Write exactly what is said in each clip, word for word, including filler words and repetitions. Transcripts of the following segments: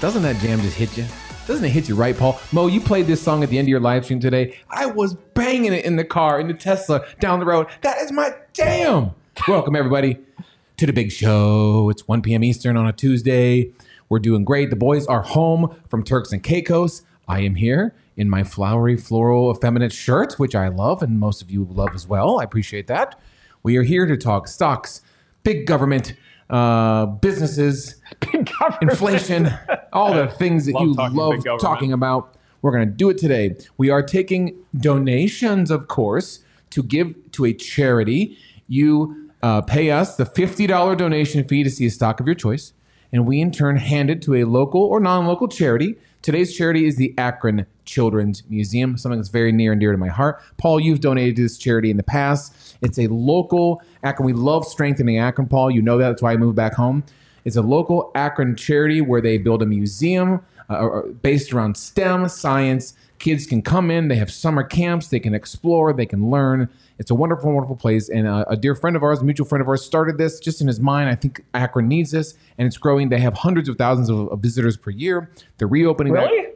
Doesn't that jam just hit you? Doesn't it hit you right, Paul? Mo, you played this song at the end of your live stream today. I was banging it in the car, in the Tesla, down the road. That is my jam. Welcome, everybody, to the big show. It's one p m Eastern on a Tuesday. We're doing great. The boys are home from Turks and Caicos. I am here in my flowery, floral, effeminate shirt, which I love, and most of you love as well. I appreciate that. We are here to talk stocks, big government, Uh, businesses, inflation, all the things that love you talking love talking about. We're going to do it today. We are taking donations, of course, to give to a charity. You uh, pay us the fifty dollar donation fee to see a stock of your choice, and we in turn hand it to a local or non-local charity. Today's charity is the Akron Children's Museum, something that's very near and dear to my heart. Paul, you've donated to this charity in the past. It's a local Akron. We love strengthening Akron, Paul. You know that. That's why I moved back home. It's a local Akron charity where they build a museum uh, based around STEM, science. Kids can come in. They have summer camps. They can explore. They can learn. It's a wonderful, wonderful place. And a, a dear friend of ours, a mutual friend of ours, started this just in his mind. I think Akron needs this, and it's growing. They have hundreds of thousands of, of visitors per year. They're reopening. Really? That.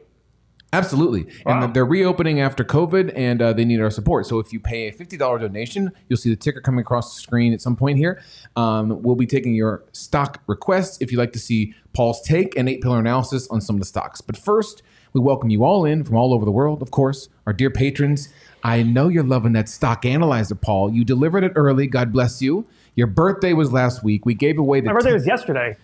Absolutely. Wow. And they're reopening after COVID, and uh, they need our support. So if you pay a fifty dollar donation, you'll see the ticker coming across the screen at some point here. Um, we'll be taking your stock requests if you'd like to see Paul's take and eight-pillar analysis on some of the stocks. But first, we welcome you all in from all over the world, of course, our dear patrons. I know you're loving that stock analyzer, Paul. You delivered it early. God bless you. Your birthday was last week. We gave away the... My birthday was yesterday.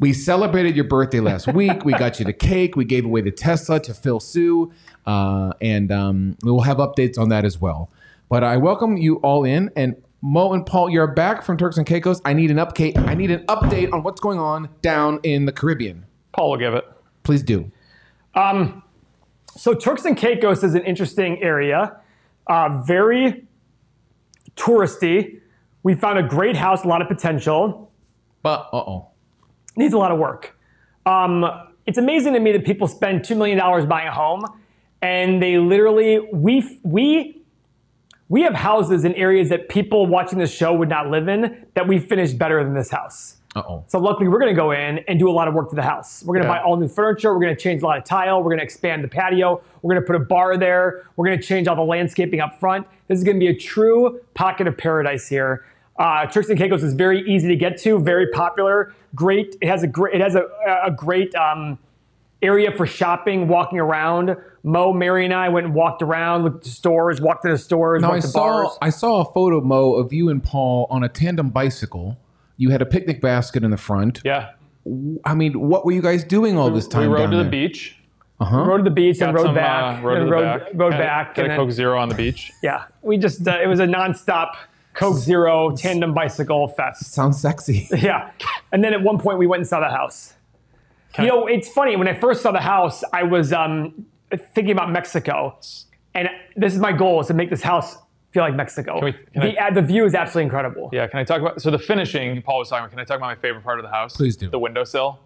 We celebrated your birthday last week. We got you the cake. We gave away the Tesla to Phil Sue. Uh, and um, we'll have updates on that as well. But I welcome you all in. And Mo and Paul, you're back from Turks and Caicos. I need an update. I need an update on what's going on down in the Caribbean. Paul will give it. Please do. Um. So Turks and Caicos is an interesting area, uh, very touristy. We found a great house, a lot of potential. But, uh-oh. Needs a lot of work. Um, it's amazing to me that people spend two million dollars buying a home, and they literally, we, we, we have houses in areas that people watching this show would not live in that we finished better than this house. Uh-oh. So luckily, we're going to go in and do a lot of work to the house. We're going to yeah. buy all new furniture. We're going to change a lot of tile. We're going to expand the patio. We're going to put a bar there. We're going to change all the landscaping up front. This is going to be a true pocket of paradise here. Uh, Turks and Caicos is very easy to get to, very popular, great. It has a great, it has a, a great um, area for shopping, walking around. Mo, Mary, and I went and walked around, looked at stores, walked into stores, now walked I to saw, bars. I saw a photo, Mo, of you and Paul on a tandem bicycle. You had a picnic basket in the front. Yeah. I mean, what were you guys doing all this time? We rode to the beach. Uh-huh. We rode to the beach and rode back. Rode back. Rode back. Got a Coke Zero on the beach. Yeah. We just, uh, it was a nonstop Coke Zero tandem bicycle fest. Sounds sexy. Yeah. And then at one point we went and saw the house. You know, it's funny. When I first saw the house, I was um, thinking about Mexico. And this is my goal, is to make this house feel like Mexico. Can we, can the, I, the view is absolutely incredible. Yeah, can I talk about, so the finishing Paul was talking about, can I talk about my favorite part of the house? Please do. The windowsill.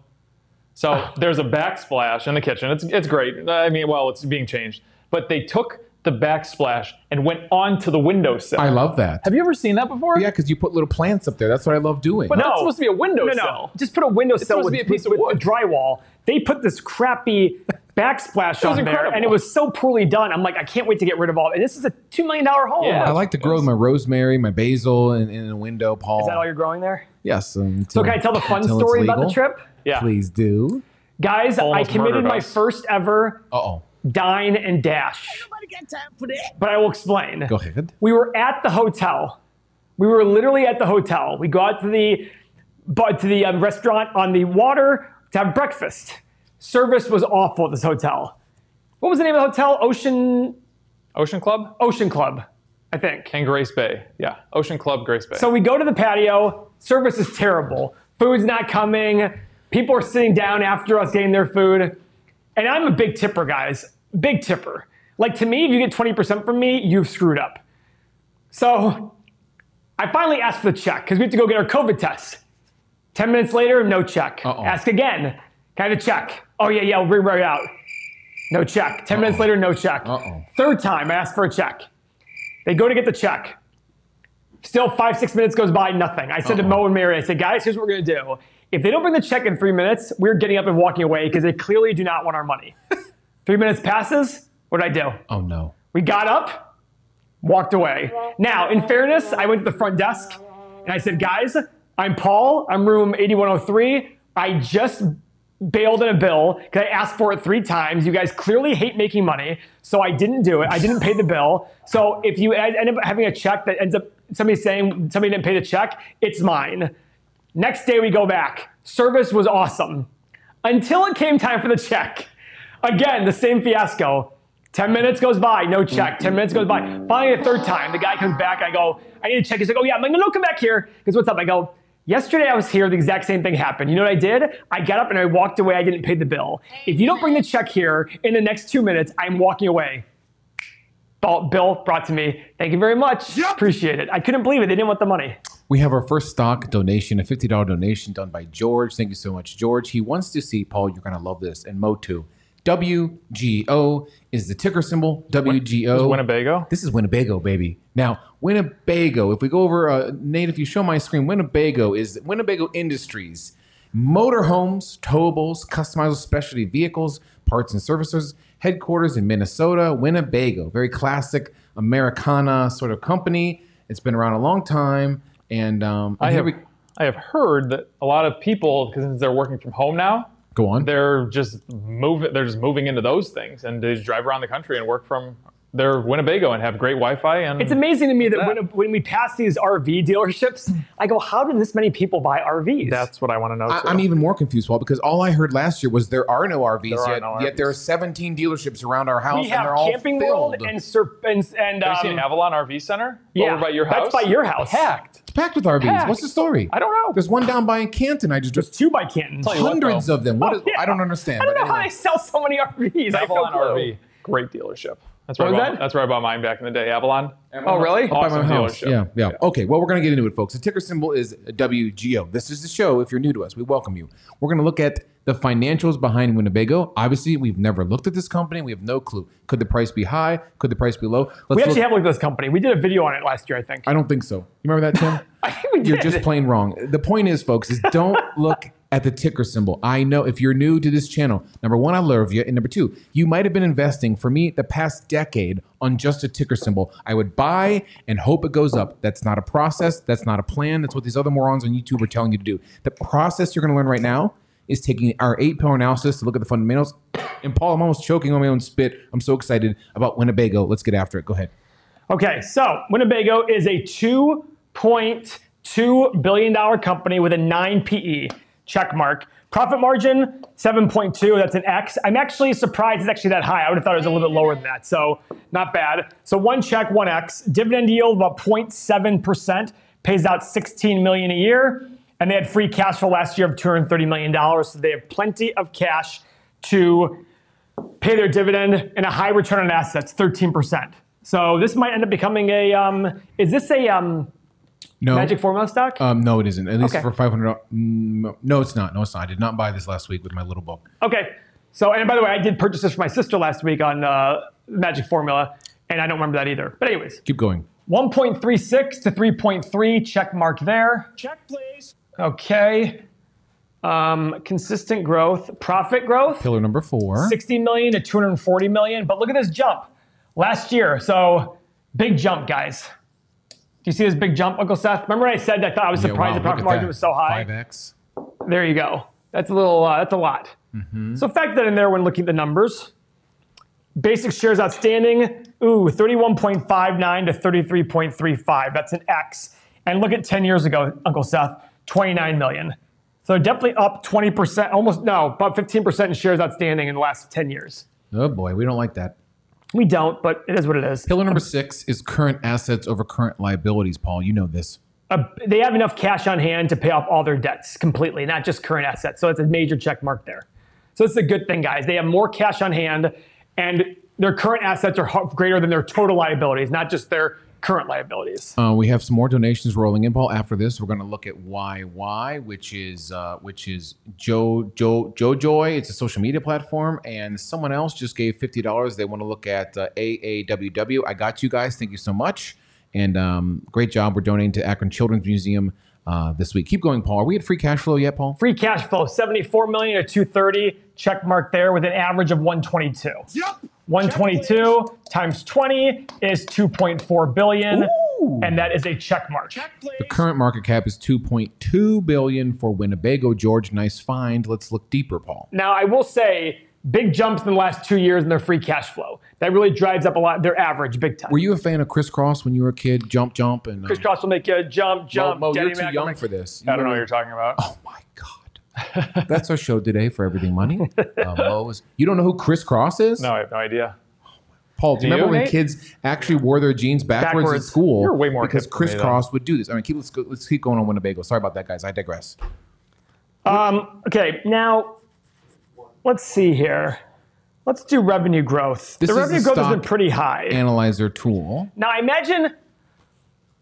So there's a backsplash in the kitchen. It's, it's great. I mean, well, it's being changed. But they took the backsplash and went onto the windowsill. I love that. Have you ever seen that before? Yeah, because you put little plants up there. That's what I love doing. But no, it's supposed to be a windowsill. No, no, just put a windowsill with, with, with a drywall. They put this crappy backsplash on there, and it was so poorly done. I'm like, I can't wait to get rid of all. And this is a two million dollar home. Yeah, I like to grow my rosemary, my basil, and in, in a window, Paul. Is that all you're growing there? Yes. So can I tell the fun story about the trip? Yeah. Please do. Guys, I committed my first ever Uh-oh. dine and dash. Nobody got time for that. But I will explain. Go ahead. We were at the hotel. We were literally at the hotel. We go out to the, to the um, restaurant on the water to have breakfast. Service was awful at this hotel. What was the name of the hotel? Ocean... Ocean Club? Ocean Club, I think. And Grace Bay. Yeah, Ocean Club, Grace Bay. So we go to the patio. Service is terrible. Food's not coming. People are sitting down after us getting their food. And I'm a big tipper, guys. Big tipper. Like, to me, if you get twenty percent from me, you've screwed up. So I finally asked for the check because we have to go get our COVID test. Ten minutes later, no check. Uh-oh. Ask again. Can I have a check? Oh, yeah, yeah, we'll bring right out. No check. Ten Uh-oh. minutes later, no check. Uh-oh. Third time, I asked for a check. They go to get the check. Still five, six minutes goes by, nothing. I said Uh-oh. to Mo and Mary, I said, guys, here's what we're going to do. If they don't bring the check in three minutes, we're getting up and walking away because they clearly do not want our money. Three minutes passes. What did I do? Oh, no. We got up, walked away. Now, in fairness, I went to the front desk and I said, guys, I'm Paul. I'm room eighty-one oh three. I just bailed in a bill because I asked for it three times. You guys clearly hate making money, so I didn't do it. I didn't pay the bill. So if you end up having a check that ends up somebody saying somebody didn't pay the check, it's mine. Next day we go back. Service was awesome until it came time for the check. Again, the same fiasco. ten minutes goes by, no check. ten minutes goes by. Finally, the third time, the guy comes back. I go, I need a check. He's like, oh yeah. I'm like, no, no, come back here. Because what's up? I go, yesterday I was here, the exact same thing happened. You know what I did? I got up and I walked away. I didn't pay the bill. If you don't bring the check here in the next two minutes, I'm walking away. Bill brought to me. Thank you very much. Yep. Appreciate it. I couldn't believe it. They didn't want the money. We have our first stock donation, a fifty dollar donation done by George. Thank you so much, George. He wants to see, Paul, you're going to love this, and Mo too. W G O is the ticker symbol. W G O. This is Winnebago. This is Winnebago, baby. Now, Winnebago, if we go over, uh, Nate, if you show my screen, Winnebago is Winnebago Industries. Motorhomes, towables, customizable specialty vehicles, parts and services, headquarters in Minnesota, Winnebago. Very classic Americana sort of company. It's been around a long time. And, um, and I, have, we... I have heard that a lot of people, because they're working from home now, Go on. They're just moving. They're just moving into those things, and they just drive around the country and work from their Winnebago and have great Wi-Fi. And it's amazing to me that, that. When, when we pass these R V dealerships, I go, "How did this many people buy R Vs?" That's what I want to know. I, I'm even more confused, Paul, because all I heard last year was there are no R Vs there yet. No R Vs. Yet there are seventeen dealerships around our house, we and they're all Camping filled. World and Sur and, and um, have you seen Avalon R V Center? Yeah, over by your house. That's by your house. Hacked. It's packed with R Vs. Packed. What's the story? I don't know. There's one down by Canton. I just There's two by Canton. Hundreds what, of them. What oh, is, yeah. I don't understand. I don't know anyway. How they sell so many R Vs. Avalon no R V, great dealership. That's where, bought, that? that's where I bought mine back in the day. Avalon. Avalon. Oh, really? Awesome dealership. Yeah, yeah, yeah. Okay. Well, we're gonna get into it, folks. The ticker symbol is W G O. This is the show. If you're new to us, we welcome you. We're gonna look at the financials behind Winnebago. Obviously, we've never looked at this company. We have no clue. Could the price be high? Could the price be low? Let's we actually have looked at this company. We did a video on it last year, I think. I don't think so. You remember that, Tim? I think we did. You're just plain wrong. The point is, folks, is don't look at the ticker symbol. I know if you're new to this channel, number one, I love you. And number two, you might have been investing, for me, the past decade on just a ticker symbol. I would buy and hope it goes up. That's not a process. That's not a plan. That's what these other morons on YouTube are telling you to do. The process you're going to learn right now is taking our eight-pillar analysis to look at the fundamentals. And Paul, I'm almost choking on my own spit. I'm so excited about Winnebago. Let's get after it. Go ahead. Okay, so Winnebago is a two point two billion dollar company with a nine P E. Check mark. Profit margin, seven point two. That's an X. I'm actually surprised it's actually that high. I would have thought it was a little bit lower than that. So not bad. So one check, one X. Dividend yield, about zero point seven percent. Pays out sixteen million dollars a year. And they had free cash flow last year of two hundred thirty million dollars, so they have plenty of cash to pay their dividend and a high return on assets, thirteen percent. So this might end up becoming a, um, is this a um, no. magic formula stock? Um, no, it isn't. At least okay. for five hundred dollars. No, it's not. No, it's not. I did not buy this last week with my little book. Okay. So, and by the way, I did purchase this for my sister last week on uh, magic formula, and I don't remember that either. But anyways. Keep going. one point three six to three point three. Check mark there. Check, please. Okay, um, consistent growth, profit growth. Pillar number four. sixty million to two hundred forty million, but look at this jump. Last year, so big jump, guys. Do you see this big jump, Uncle Seth? Remember when I said I thought I was yeah, surprised wow, the profit margin that. was so high? five X. There you go. That's a little, uh, that's a lot. Mm-hmm. So fact that in there when looking at the numbers, basic shares outstanding, ooh, thirty-one point five nine to thirty-three point three five. That's an X. And look at ten years ago, Uncle Seth. twenty-nine million. So definitely up twenty percent, almost, no, about fifteen percent in shares outstanding in the last ten years. Oh boy, we don't like that. We don't, but it is what it is. Pillar number six is current assets over current liabilities, Paul. You know this. Uh, they have enough cash on hand to pay off all their debts completely, not just current assets. So it's a major check mark there. So it's a good thing, guys. They have more cash on hand and their current assets are greater than their total liabilities, not just their current liabilities. Uh, we have some more donations rolling in, Paul. After this, we're going to look at Y Y, which is uh, which is Joe Joe Joe Joy. It's a social media platform, and someone else just gave fifty dollars. They want to look at uh, A A W W. I got you guys. Thank you so much, and um, great job. We're donating to Akron Children's Museum. uh, this week. Keep going, Paul. Are we at free cash flow yet, Paul? Free cash flow, seventy-four million dollars at two thirty. Check mark there with an average of one twenty-two. Yep. one twenty-two times twenty is two point four billion dollars. Ooh. And that is a check mark. Check, the current market cap is two point two billion dollars for Winnebago. George, nice find. Let's look deeper, Paul. Now, I will say, big jumps in the last two years in their free cash flow. That really drives up a lot, their average, big time. Were you a fan of Crisscross when you were a kid? Jump, jump. and um, Crisscross will make you jump, jump. Mo, Mo, you're too young for this. You I don't know what you're talking about. Oh, my God. That's our show today for Everything Money. Uh, Mo is, you don't know who Crisscross is? No, I have no idea. Paul, do you remember when kids actually wore their jeans backwards, backwards. at school? You're way more because Crisscross would do this. I mean, keep, let's, go, let's keep going on Winnebago. Sorry about that, guys. I digress. Um, okay, now let's see here. Let's do revenue growth. This the revenue growth has been pretty high. Analyzer tool. Now, I imagine.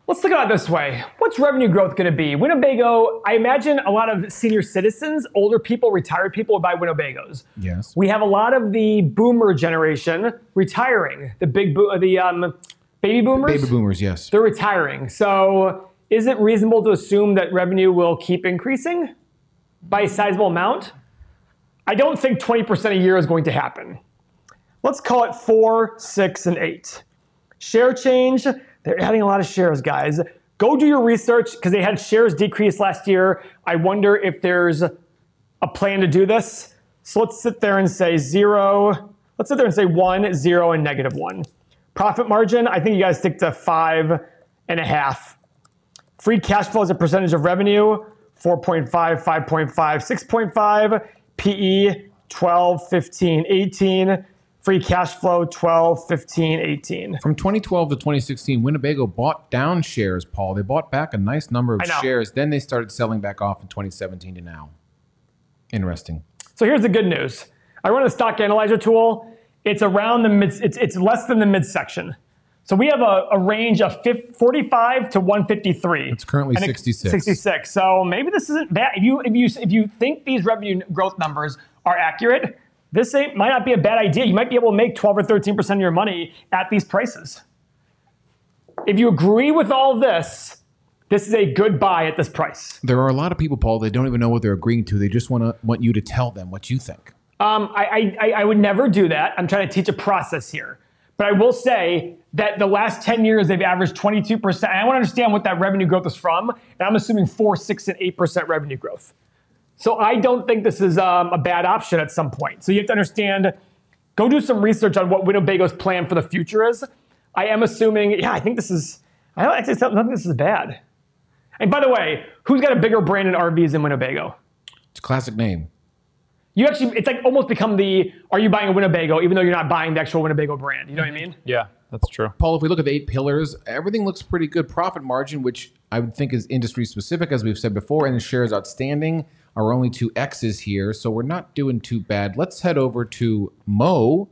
Let's look at it this way. What's revenue growth going to be? Winnebago, I imagine a lot of senior citizens, older people, retired people would buy Winnebagos. Yes. We have a lot of the boomer generation retiring. The big, bo the um, baby boomers? The baby boomers, yes. They're retiring. So is it reasonable to assume that revenue will keep increasing by a sizable amount? I don't think twenty percent a year is going to happen. Let's call it four, six, and eight. Share change. They're adding a lot of shares, guys. Go do your research, because they had shares decrease last year. I wonder if there's a plan to do this. So let's sit there and say zero. Let's sit there and say one, zero, and negative one. Profit margin, I think you guys stick to five and a half. Free cash flow as a percentage of revenue, four point five, five point five, six point five. P E, twelve, fifteen, eighteen. Free cash flow, twelve, fifteen, eighteen. From twenty twelve to twenty sixteen, Winnebago bought down shares, Paul. They bought back a nice number of shares. Then they started selling back off in twenty seventeen to now. Interesting. So here's the good news. I run a stock analyzer tool. It's around the mid, it's, it's less than the midsection. So we have a, a range of forty-five to one fifty-three. It's currently sixty-six. sixty-six. So maybe this isn't bad. If you, if you, if you think these revenue growth numbers are accurate, this ain't, might not be a bad idea. You might be able to make twelve or thirteen percent of your money at these prices. If you agree with all this, this is a good buy at this price. There are a lot of people, Paul, that don't even know what they're agreeing to. They just want to want you to tell them what you think. Um, I, I, I would never do that. I'm trying to teach a process here. But I will say that the last ten years, they've averaged twenty-two percent. And I want to understand what that revenue growth is from. And I'm assuming four, six, and eight percent revenue growth. So I don't think this is um, a bad option at some point. So you have to understand, go do some research on what Winnebago's plan for the future is. I am assuming, yeah, I think this is, I don't actually I don't think this is bad. And by the way, who's got a bigger brand in R Vs than Winnebago? It's a classic name. You actually, it's like almost become the, are you buying a Winnebago, even though you're not buying the actual Winnebago brand? You know what I mean? Yeah, that's true. Paul, if we look at the eight pillars, everything looks pretty good. Profit margin, which I would think is industry specific, as we've said before, and the shares outstanding are only two X's here, so we're not doing too bad. Let's head over to Mo,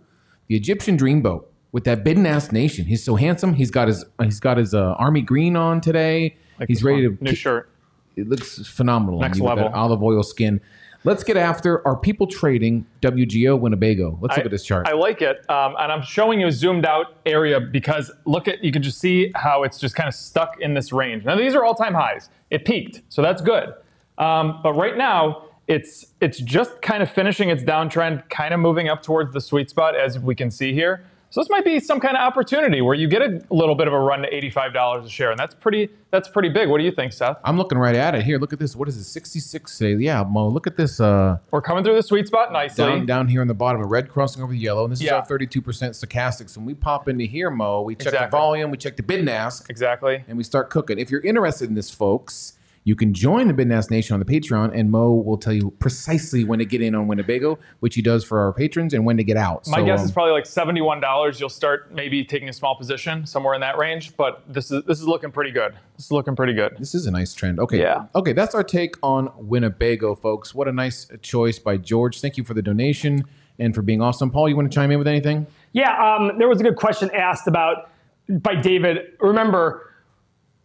the Egyptian dreamboat, with that bidden-ass nation. He's so handsome. He's got his he's got his uh, army green on today. Like he's ready to new shirt. It looks phenomenal. Next level. With that olive oil skin. Let's get after, are people trading W G O Winnebago? Let's I, look at this chart. I like it, um, and I'm showing you a zoomed out area because look at, you can just see how it's just kind of stuck in this range. Now these are all-time highs. It peaked, so that's good. Um, but right now, it's it's just kind of finishing its downtrend, kind of moving up towards the sweet spot, as we can see here. So this might be some kind of opportunity where you get a little bit of a run to eighty-five dollars a share, and that's pretty that's pretty big. What do you think, Seth? I'm looking right at it here. Look at this. What is it? sixty-six today. Yeah, Mo. Look at this. Uh, We're coming through the sweet spot nicely. Down, down here on the bottom, a red crossing over the yellow, and this yeah. is our thirty-two percent stochastics. When we pop into here, Mo, we check exactly. the volume, we check the bid and ask, exactly, and we start cooking. If you're interested in this, folks, you can join the Bid and Ask Nation on the Patreon, and Mo will tell you precisely when to get in on Winnebago, which he does for our patrons, and when to get out. My so, guess um, is probably like seventy-one dollars. You'll start maybe taking a small position somewhere in that range, but this is this is looking pretty good. This is looking pretty good. This is a nice trend. Okay. Yeah. Okay, that's our take on Winnebago, folks. What a nice choice by George. Thank you for the donation and for being awesome. Paul, you want to chime in with anything? Yeah, um, there was a good question asked about by David. Remember,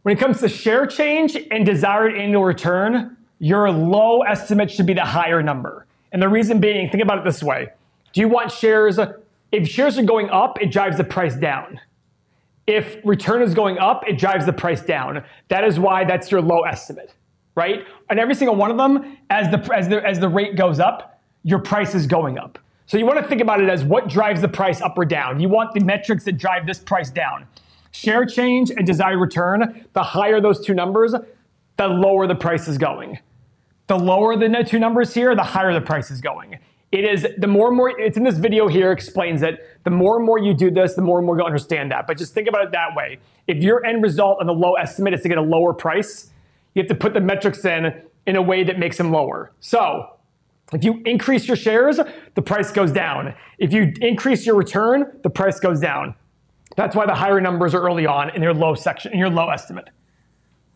when it comes to share change and desired annual return, your low estimate should be the higher number. And the reason being, think about it this way. Do you want shares? If shares are going up, it drives the price down. If return is going up, it drives the price down. That is why that's your low estimate. right? And every single one of them, as the, as the, as the rate goes up, your price is going up. So you want to think about it as what drives the price up or down. You want the metrics that drive this price down. Share change and desired return, the higher those two numbers, the lower the price is going. The lower the two numbers here, the higher the price is going. It is, the more and more, it's in this video here, explains it. The more and more you do this, the more and more you'll understand that. But just think about it that way. If your end result on the low estimate is to get a lower price, you have to put the metrics in in a way that makes them lower. So if you increase your shares, the price goes down. If you increase your return, the price goes down. That's why the higher numbers are early on in your low section, in your low estimate.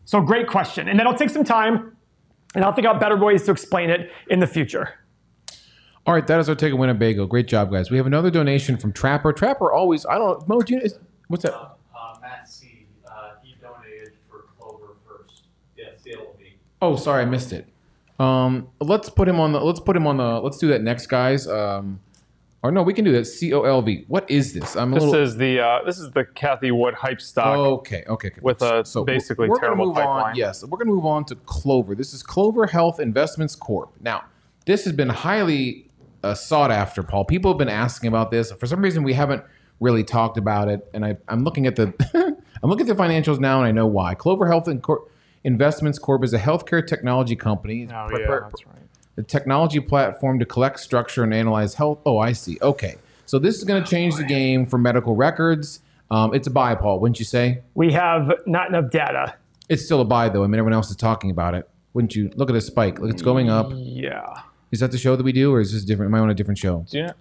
So great question. And that'll take some time, and I'll think out better ways to explain it in the future. All right, that is our take on Winnebago. Great job, guys. We have another donation from Trapper. Trapper always, I don't know, Mo, do you, is, what's that? Um, uh, Matt C, uh, he donated for Clover first. Yeah, C L B. Oh, sorry, I missed it. Um, let's put him on the, let's put him on the, let's do that next, guys. Um, Or no, we can do that. C O L V. What is this? I'm a this little... is the uh, this is the Kathy Wood hype stock. Okay, okay. okay. With a so basically we're, we're terrible move pipeline. On, yes, we're going to move on to Clover. This is Clover Health Investments Corp. Now, this has been highly uh, sought after, Paul. People have been asking about this. For some reason, we haven't really talked about it. And I, I'm looking at the I'm looking at the financials now, and I know why. Clover Health Investments Corp is a healthcare technology company. Oh yeah, that's right. The technology platform to collect, structure, and analyze health. Oh, I see. Okay. So this is going to change the game for medical records. Um, it's a buy, Paul, wouldn't you say? We have not enough data. It's still a buy, though. I mean, everyone else is talking about it. Wouldn't you? Look at this spike. Look, it's going up. Yeah. Is that the show that we do, or is this different? Am I on a different show? Yeah.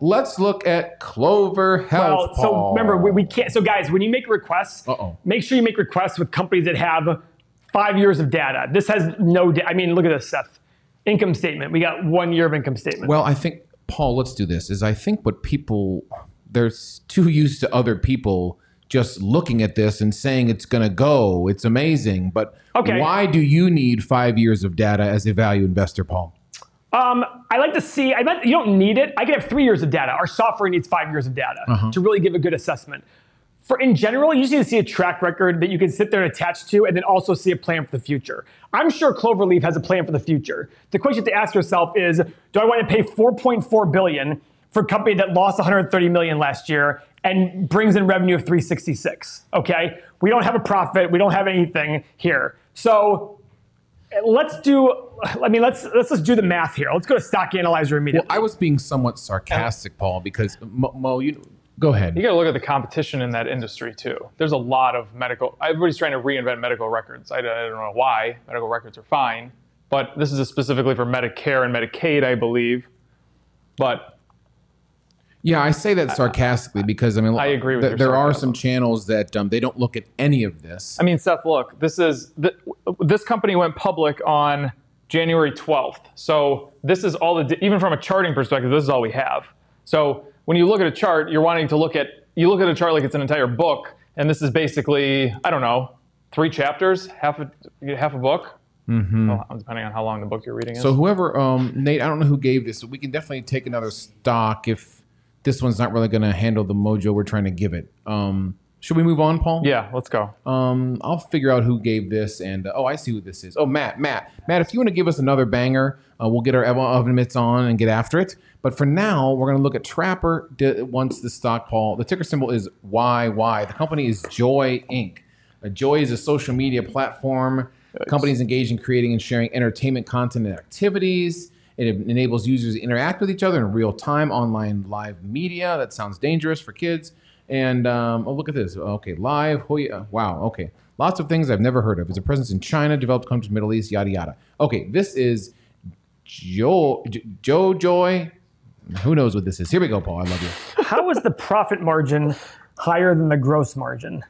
Let's look at Clover Health, Well, so Paul. remember, we, we can't. So, guys, when you make requests, Uh-oh. make sure you make requests with companies that have five years of data. This has no data. I mean, look at this, Seth. Income statement. We got one year of income statement. Well, I think, Paul, let's do this. Is I think what people, they're too used to other people just looking at this and saying it's going to go. It's amazing. But okay. Why do you need five years of data as a value investor, Paul? Um, I like to see, I bet you don't need it. I could have three years of data. Our software needs five years of data uh-huh. to really give a good assessment. For in general, you just need to see a track record that you can sit there and attach to, and then also see a plan for the future. I'm sure Cloverleaf has a plan for the future. The question to ask yourself is, do I want to pay four point four billion dollars for a company that lost one hundred thirty million dollars last year and brings in revenue of three hundred sixty-six? Okay, we don't have a profit, we don't have anything here. So let's do. I mean, let's let's just do the math here. Let's go to Stock Analyzer immediately. Well, I was being somewhat sarcastic, Paul, because Mo, Mo you. Go ahead. You got to look at the competition in that industry, too. There's a lot of medical... Everybody's trying to reinvent medical records. I, I don't know why. Medical records are fine. But this is specifically for Medicare and Medicaid, I believe. But... Yeah, I say that sarcastically I, because, I mean... I agree with th There are some channels that um, they don't look at any of this. I mean, Seth, look. This is... Th this company went public on January twelfth. So this is all the... Even from a charting perspective, this is all we have. So... When you look at a chart, you're wanting to look at, you look at a chart like it's an entire book, and this is basically, I don't know, three chapters, half a, half a book, mm-hmm. well, depending on how long the book you're reading is. So whoever, um, Nate, I don't know who gave this, but we can definitely take another stock if this one's not really going to handle the mojo we're trying to give it. Um, should we move on, Paul? Yeah, let's go. Um, I'll figure out who gave this, and, uh, oh, I see who this is. Oh, Matt, Matt. Matt, if you want to give us another banger, uh, we'll get our oven mitts on and get after it. But for now, we're going to look at Trapper once the stock, Paul. The ticker symbol is Y Y. The company is Joyy Incorporated. Uh, Joyy is a social media platform. Yikes. Companies engage in creating and sharing entertainment content and activities. It enables users to interact with each other in real-time online live media. That sounds dangerous for kids. And um, oh, look at this. Okay, live. Oh, yeah. Wow, okay. Lots of things I've never heard of. It's a presence in China, developed countries, Middle East, yada, yada. Okay, this is Jo Jo Joyy. Who knows what this is? Here we go, Paul. I love you. How is the profit margin higher than the gross margin?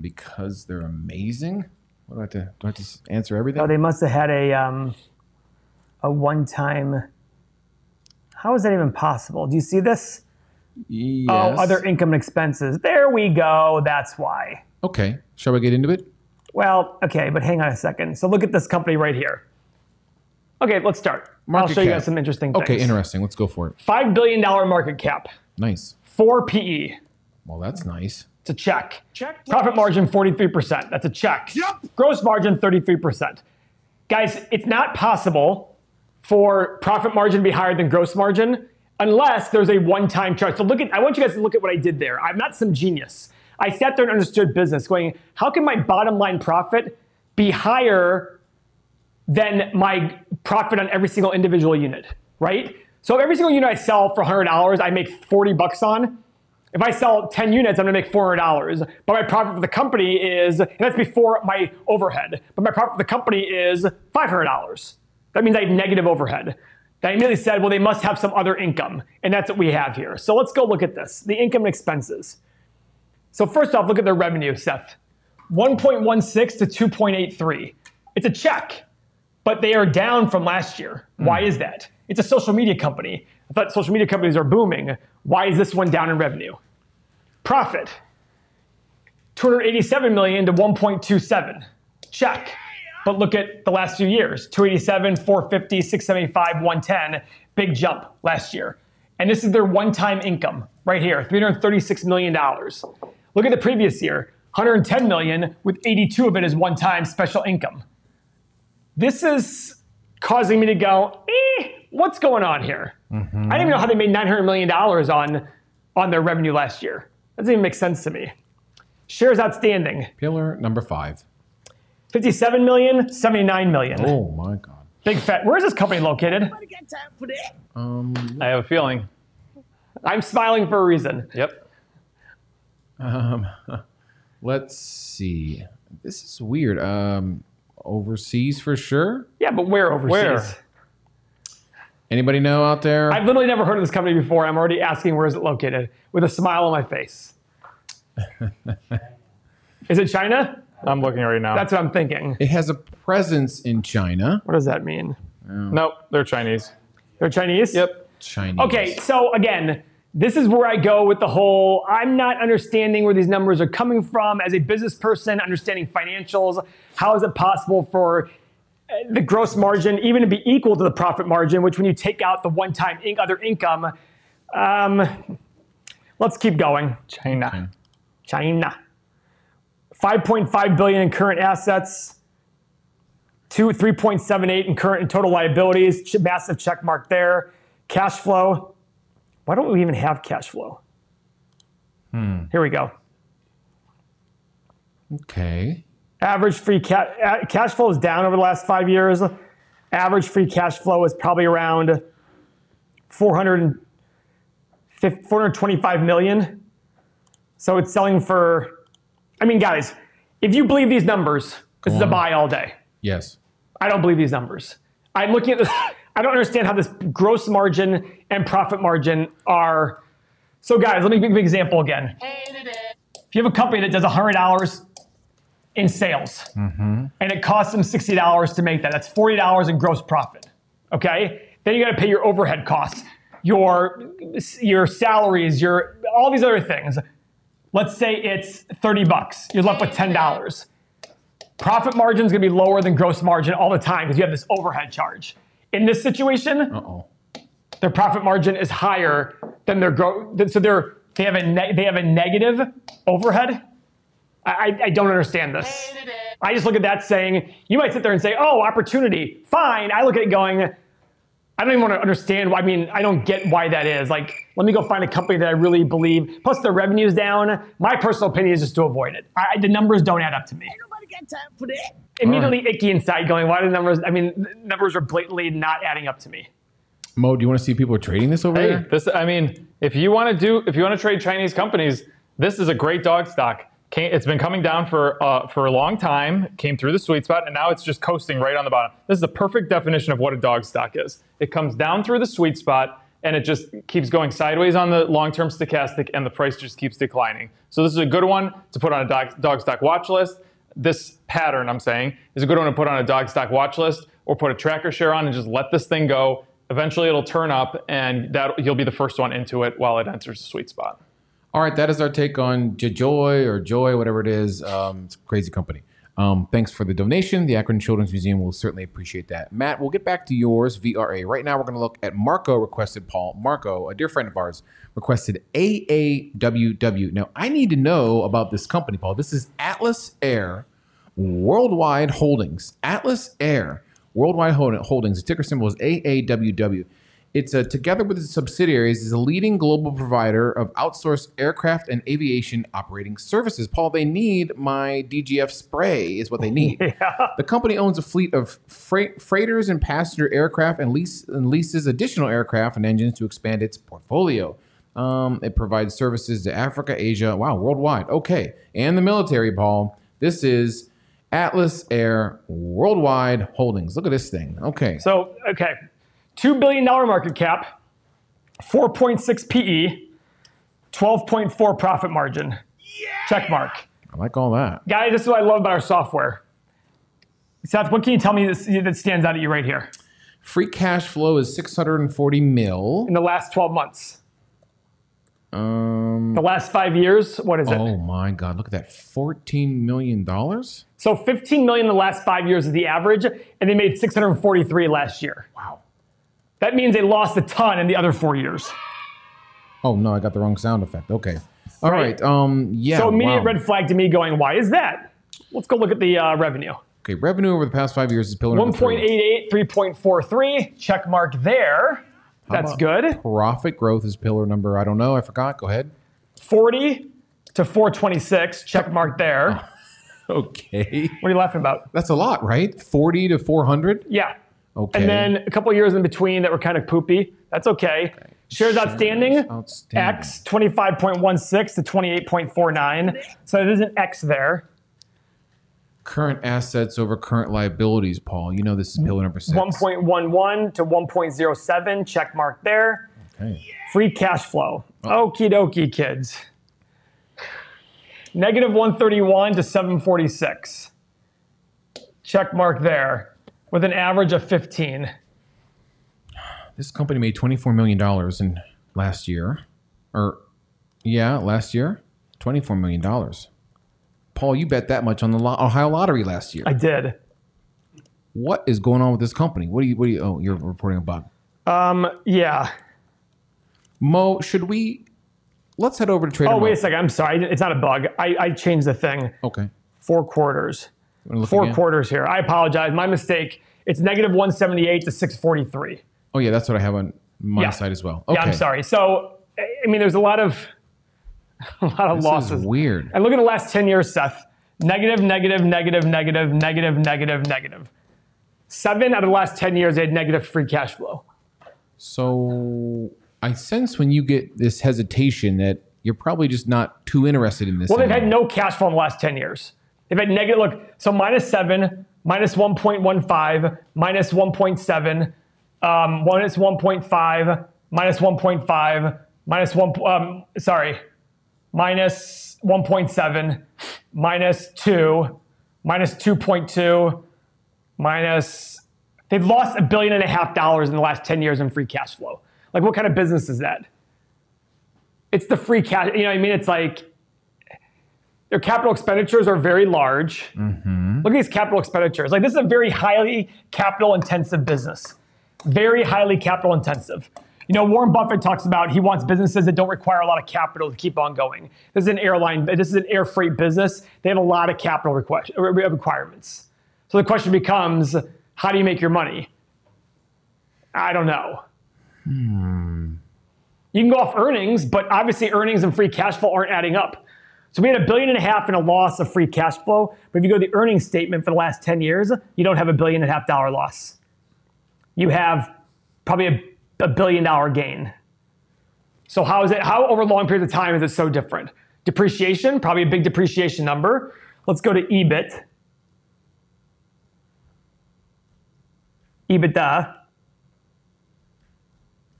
Because they're amazing. What do I have to, do I have to answer everything? Oh, they must have had a um, a one-time. How is that even possible? Do you see this? Yes. Oh, other income and expenses. There we go. That's why. Okay. Shall we get into it? Well, okay, but hang on a second. So look at this company right here. Okay, let's start. Market I'll show cap. you guys some interesting things. Okay, interesting. Let's go for it. five billion dollar market cap. Nice. four P E. Well, that's nice. It's a check. Check. Profit margin forty-three percent. That's a check. Yep. Gross margin thirty-three percent. Guys, it's not possible for profit margin to be higher than gross margin unless there's a one-time charge. So look at, I want you guys to look at what I did there. I'm not some genius. I sat there and understood business going, how can my bottom line profit be higher than my profit on every single individual unit, right? So every single unit I sell for one hundred dollars, I make forty bucks on. If I sell ten units, I'm gonna make four hundred dollars. But my profit for the company is, and that's before my overhead, but my profit for the company is five hundred dollars. That means I have negative overhead. I immediately said, well, they must have some other income. And that's what we have here. So let's go look at this, the income and expenses. So first off, look at their revenue, Seth. one point one six to two point eight three. It's a check, but they are down from last year. Mm. Why is that? It's a social media company. I thought social media companies are booming. Why is this one down in revenue? Profit, two hundred eighty-seven million to one point two seven, check. But look at the last few years, two eighty-seven, four fifty, six seventy-five, one ten, big jump last year. And this is their one-time income right here, three hundred thirty-six million dollars. Look at the previous year, one hundred ten million dollars with eighty-two of it is one-time special income. This is causing me to go, eh, what's going on here? Mm-hmm. I don't even know how they made nine hundred million dollars on, on their revenue last year. That doesn't even make sense to me. Shares outstanding. Pillar number five. fifty-seven million, seventy-nine million. Oh my God. Big fat. Where is this company located? Um, I have a feeling. I'm smiling for a reason. Yep. Um, let's see. This is weird. Um, overseas for sure? Yeah, but where overseas? Where? Anybody know out there? I've literally never heard of this company before. I'm already asking where is it located with a smile on my face. Is it China? I'm looking right now. That's what I'm thinking. It has a presence in China. What does that mean? Oh. Nope, they're Chinese. They're Chinese? Yep. Chinese. Okay, so again, this is where I go with the whole, I'm not understanding where these numbers are coming from. As a business person, understanding financials, how is it possible for the gross margin even to be equal to the profit margin, which when you take out the one-time inc other income, um, let's keep going. China. China. five point five billion dollars in current assets, three point seven eight billion dollars in current and total liabilities, massive check mark there. Cash flow. Why don't we even have cash flow? Hmm. Here we go. Okay. Average free ca cash flow is down over the last five years. Average free cash flow is probably around four hundred twenty-five million. So it's selling for, I mean, guys, if you believe these numbers, this is a buy all day. Yes. I don't believe these numbers. I'm looking at this. I don't understand how this gross margin and profit margin are. So guys, let me give you an example again. If you have a company that does one hundred dollars in sales, mm-hmm. and it costs them sixty dollars to make that. That's forty dollars in gross profit, okay? Then you gotta pay your overhead costs, your, your salaries, your all these other things. Let's say it's thirty bucks. You're left with ten dollars. Profit margin is gonna be lower than gross margin all the time because you have this overhead charge. In this situation, uh-oh. Their profit margin is higher than their gross, so they're, they, have a they have a negative overhead. I, I don't understand this. I just look at that saying, you might sit there and say, oh, opportunity, fine. I look at it going, I don't even want to understand why, I mean, I don't get why that is. Like, let me go find a company that I really believe, plus their revenue's down. My personal opinion is just to avoid it. I, the numbers don't add up to me. Ain't nobody got time for that. Immediately right. Icky inside going, why do the numbers, I mean, the numbers are blatantly not adding up to me. Mo, do you want to see people trading this over hey, there? This, I mean, if you want to do, if you want to trade Chinese companies, this is a great dog stock. It's been coming down for uh, for a long time, came through the sweet spot, and now it's just coasting right on the bottom. This is the perfect definition of what a dog stock is. It comes down through the sweet spot, and it just keeps going sideways on the long-term stochastic, and the price just keeps declining. So this is a good one to put on a dog, dog stock watch list. This pattern, I'm saying, is a good one to put on a dog stock watch list or put a tracker share on and just let this thing go. Eventually, it'll turn up, and that you'll be the first one into it while it enters the sweet spot. All right, that is our take on Joyy or Joy, whatever it is. Um, it's a crazy company. Um, thanks for the donation. The Akron Children's Museum will certainly appreciate that. Matt, we'll get back to yours, V R A. Right now, we're going to look at Marco requested, Paul. Marco, a dear friend of ours, requested A A W W. Now, I need to know about this company, Paul. This is Atlas Air Worldwide Holdings. Atlas Air Worldwide Holdings. The ticker symbol is A A W W. It's a, together with its subsidiaries, is a leading global provider of outsourced aircraft and aviation operating services. Paul, they need my D G F spray is what they need. Yeah. The company owns a fleet of freight, freighters and passenger aircraft and, lease, and leases additional aircraft and engines to expand its portfolio. Um, it provides services to Africa, Asia, wow, worldwide. Okay, and the military, Paul. This is Atlas Air Worldwide Holdings. Look at this thing. Okay. So, okay. two billion dollars market cap, four point six P E, twelve point four profit margin. Yeah! Check mark. I like all that. Guys, this is what I love about our software. Seth, what can you tell me that stands out at you right here? Free cash flow is six hundred forty mil. In the last twelve months. Um, the last five years, what is it? Oh my God, look at that, fourteen million dollars? So fifteen million dollars in the last five years is the average, and they made six hundred forty-three last year. Wow. That means they lost a ton in the other four years. Oh no, I got the wrong sound effect. Okay. All right. right. Um, yeah. So immediate wow. red flag to me going, why is that? Let's go look at the uh, revenue. Okay, revenue over the past five years is pillar number three. one point eight eight, three point four three, check mark there. How That's good. Profit growth is pillar number, I don't know, I forgot. Go ahead. forty to four twenty-six, check mark there. Okay. What are you laughing about? That's a lot, right? forty to four hundred? Yeah. Okay. And then a couple of years in between that were kind of poopy. That's okay. okay. Shares, Shares outstanding, outstanding. X twenty-five point one six to twenty-eight point four nine. So there's an X there. Current assets over current liabilities, Paul. You know this is pillar number six. one point one one to one point zero seven. Check mark there. Okay. Free cash flow. Oh. Okie dokie, kids. Negative one thirty-one to seven forty-six. Check mark there. With an average of fifteen. This company made twenty-four million dollars in last year. Or, yeah, last year, twenty-four million dollars. Paul, you bet that much on the lo Ohio lottery last year. I did. What is going on with this company? What do you, what do you, oh, you're reporting about? Um, yeah. Mo, should we, let's head over to Trader Mo. Oh, wait a second, I'm sorry, it's not a bug. I, I changed the thing. Okay. Four quarters. Four again? quarters here. I apologize. My mistake. It's negative one seventy-eight to six forty-three. Oh, yeah. That's what I have on my yeah. side as well. Okay. Yeah, I'm sorry. So, I mean, there's a lot of a lot of this losses. Is weird. And look at the last ten years, Seth. Negative, negative, negative, negative, negative, negative, negative. Seven out of the last ten years, they had negative free cash flow. So, I sense when you get this hesitation that you're probably just not too interested in this. Well, they've had no cash flow in the last ten years. If it negative, look, so minus seven, minus one point one five, minus one point seven, um, minus one point five, minus one point five, minus one, um, sorry, minus one point seven, minus two, minus two point two, minus, they've lost a billion and a half dollars in the last ten years in free cash flow. Like, what kind of business is that? It's the free cash, you know what I mean? It's like, their capital expenditures are very large. Mm-hmm. Look at these capital expenditures. Like, this is a very highly capital intensive business. Very highly capital intensive. You know, Warren Buffett talks about he wants businesses that don't require a lot of capital to keep on going. This is an airline, this is an air freight business. They have a lot of capital requirements. So the question becomes, how do you make your money? I don't know. Hmm. You can go off earnings, but obviously earnings and free cash flow aren't adding up. So we had a billion and a half in a loss of free cash flow, but if you go to the earnings statement for the last ten years, you don't have a billion and a half dollar loss. You have probably a, a billion dollar gain. So how is it, how over long periods of time is it so different? Depreciation, probably a big depreciation number. Let's go to E B I T. EBITDA.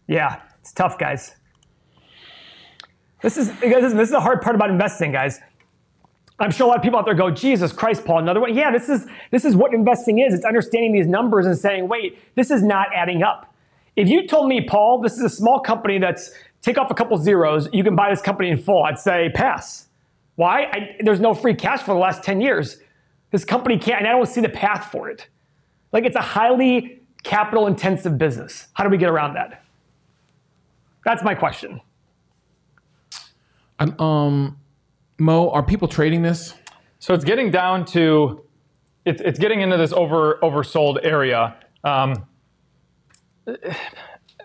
Yeah, it's tough, guys. This is, this is the hard part about investing, guys. I'm sure a lot of people out there go, Jesus Christ, Paul, another one. Yeah, this is, this is what investing is. It's understanding these numbers and saying, wait, this is not adding up. If you told me, Paul, this is a small company that's, take off a couple zeros, you can buy this company in full, I'd say pass. Why? I, there's no free cash for the last ten years. This company can't, and I don't see the path for it. Like, it's a highly capital intensive business. How do we get around that? That's my question. Um, um, Mo, are people trading this? So it's getting down to, it's, it's getting into this over oversold area. Um,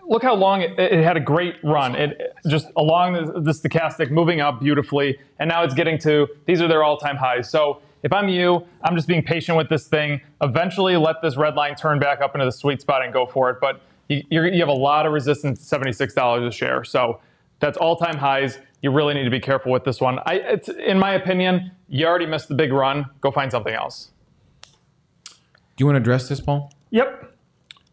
look how long it, it had a great run. It just along the, the stochastic, moving up beautifully, and now it's getting to, these are their all-time highs. So if I'm you, I'm just being patient with this thing. Eventually, let this red line turn back up into the sweet spot and go for it. But you, you're, you have a lot of resistance at seventy-six dollars a share. So that's all-time highs. You really need to be careful with this one. I, it's, in my opinion, you already missed the big run. Go find something else. Do you want to address this, Paul? Yep.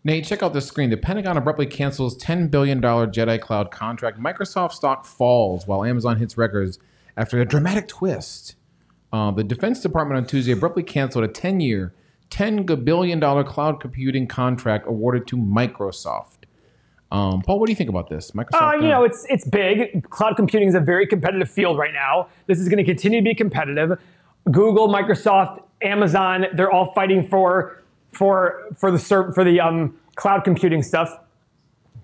Nate, check out this screen. The Pentagon abruptly cancels ten billion dollar Jedi Cloud contract. Microsoft stock falls while Amazon hits records after a dramatic twist. Uh, the Defense Department on Tuesday abruptly canceled a ten-year, ten billion dollar cloud computing contract awarded to Microsoft. Um, Paul, what do you think about this? Microsoft? Uh, you know, it's, it's big. Cloud computing is a very competitive field right now. This is going to continue to be competitive. Google, Microsoft, Amazon, they're all fighting for, for, for the, for the um, cloud computing stuff.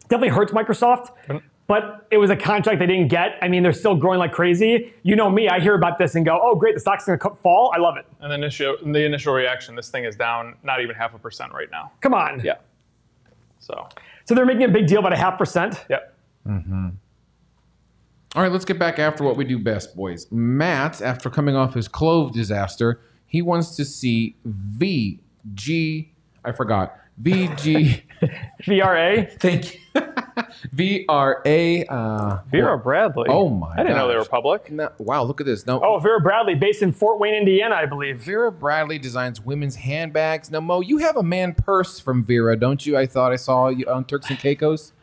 Definitely hurts Microsoft. Mm-hmm. But it was a contract they didn't get. I mean, they're still growing like crazy. You know me, I hear about this and go, oh, great, the stock's going to fall. I love it. And the initial, the initial reaction, this thing is down not even half a percent right now. Come on. Yeah. So so they're making a big deal about a half percent. Yep. Mm-hmm. All right, let's get back after what we do best, boys. Matt, after coming off his Clove disaster, he wants to see V G, I forgot, V G. V R A? Thank you. V R A. Uh, Vera Bradley. Oh, my God. I didn't gosh. know they were public. No, wow, look at this. No. Oh, Vera Bradley, based in Fort Wayne, Indiana, I believe. Vera Bradley designs women's handbags. Now, Mo, you have a man purse from Vera, don't you? I thought I saw you on Turks and Caicos.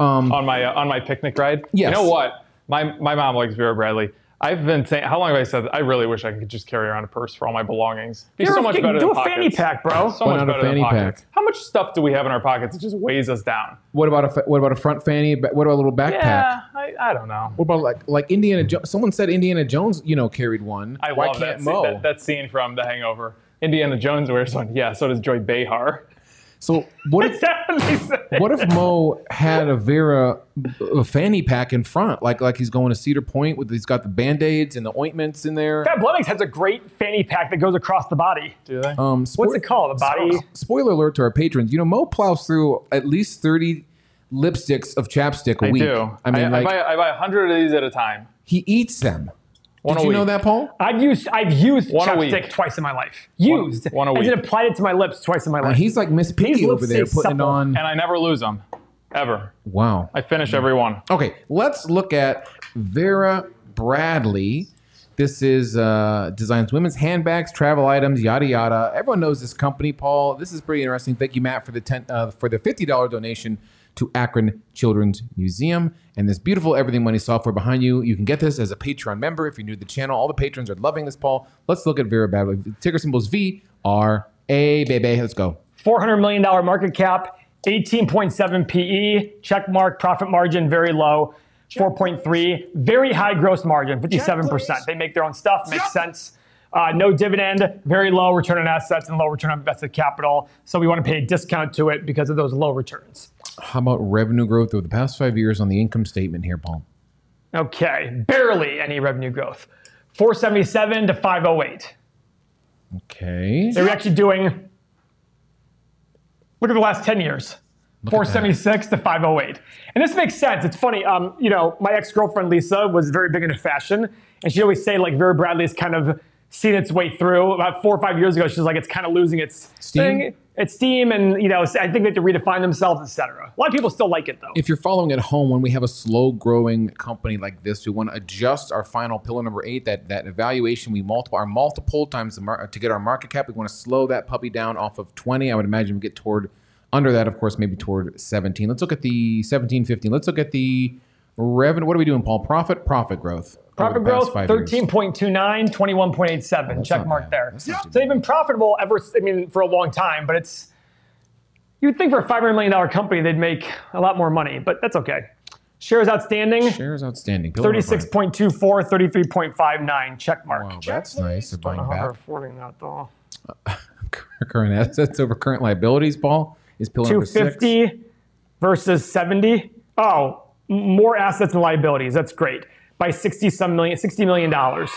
Um, on my uh, on my picnic ride? Yes. You know what? My, my mom likes Vera Bradley. I've been saying, how long have I said that? I really wish I could just carry around a purse for all my belongings. It'd be so much better than pockets. Do a fanny pack, bro. So much better than pockets. How much stuff do we have in our pockets? It just weighs us down. What about a what about a front fanny? What about a little backpack? Yeah, I, I don't know. What about like like Indiana Jones? Someone said Indiana Jones, you know, carried one. I love that scene, that, that scene from The Hangover. Indiana Jones wears one. Yeah, so does Joy Behar. So what if what if Mo had a Vera a fanny pack in front, like like he's going to Cedar Point with he's got the Band-Aids and the ointments in there? Fabletics has a great fanny pack that goes across the body. Do they? Um, What's it called? The body. Spoiler alert to our patrons. You know, Mo plows through at least thirty lipsticks of chapstick a I week. I do. I mean, I, like, I buy I buy a hundred of these at a time. He eats them. One Did you week. know that, Paul? I've used I've used one chapstick twice in my life. Used. One, one a week. I did applied it to my lips twice in my life. Uh, he's like Miss Piggy over there putting supple. on. And I never lose them, ever. Wow. I finish yeah. every one. Okay, let's look at Vera Bradley. This is uh, designs women's handbags, travel items, yada yada. Everyone knows this company, Paul. This is pretty interesting. Thank you, Matt, for the ten, uh, for the fifty dollar donation to Akron Children's Museum, and this beautiful Everything Money software behind you. You can get this as a Patreon member if you're new to the channel. All the patrons are loving this, Paul. Let's look at Vera Bradley. The ticker symbol is V R A, baby. Let's go. four hundred million dollar market cap, eighteen point seven P E, check mark, profit margin, very low, four point three, very high gross margin, fifty-seven percent. They make their own stuff, makes sense. Uh, no dividend, very low return on assets, and low return on invested capital. So we want to pay a discount to it because of those low returns. How about revenue growth over the past five years on the income statement here, Paul? Okay, barely any revenue growth. four seventy-seven to five oh eight. Okay. They were actually doing, look at the last ten years. Look four seventy-six to five oh eight. And this makes sense. It's funny. Um, you know, my ex-girlfriend, Lisa, was very big into fashion. And she'd always say, like, Vera Bradley's kind of seen its way through. About four or five years ago, she's like, it's kind of losing its steam? thing. It's steam, and you know, I think they have to redefine themselves, et cetera. A lot of people still like it, though. If you're following at home, when we have a slow-growing company like this, we want to adjust our final pillar number eight, that that evaluation. We multiply our multiple times the mar to get our market cap. We want to slow that puppy down off of twenty. I would imagine we get toward under that, of course, maybe toward seventeen. Let's look at the seventeen, fifteen. Let's look at the revenue. What are we doing, Paul? Profit, profit growth. Profit growth, thirteen point two nine, twenty-one point eight seven. Oh, check mark bad. there. Yeah. So they've been profitable ever, I mean, for a long time, but it's, you'd think for a five hundred million dollar company, they'd make a lot more money, but that's okay. Shares outstanding. Shares outstanding. thirty-six point two four, thirty-three point five nine. Check mark. Wow, that's check nice. They're buying back. I don't know how they're affording that, though. Current assets over current liabilities, Paul, is pillar number six. two hundred fifty versus seventy. Oh, more assets and liabilities. That's great. By sixty some million, sixty million dollars.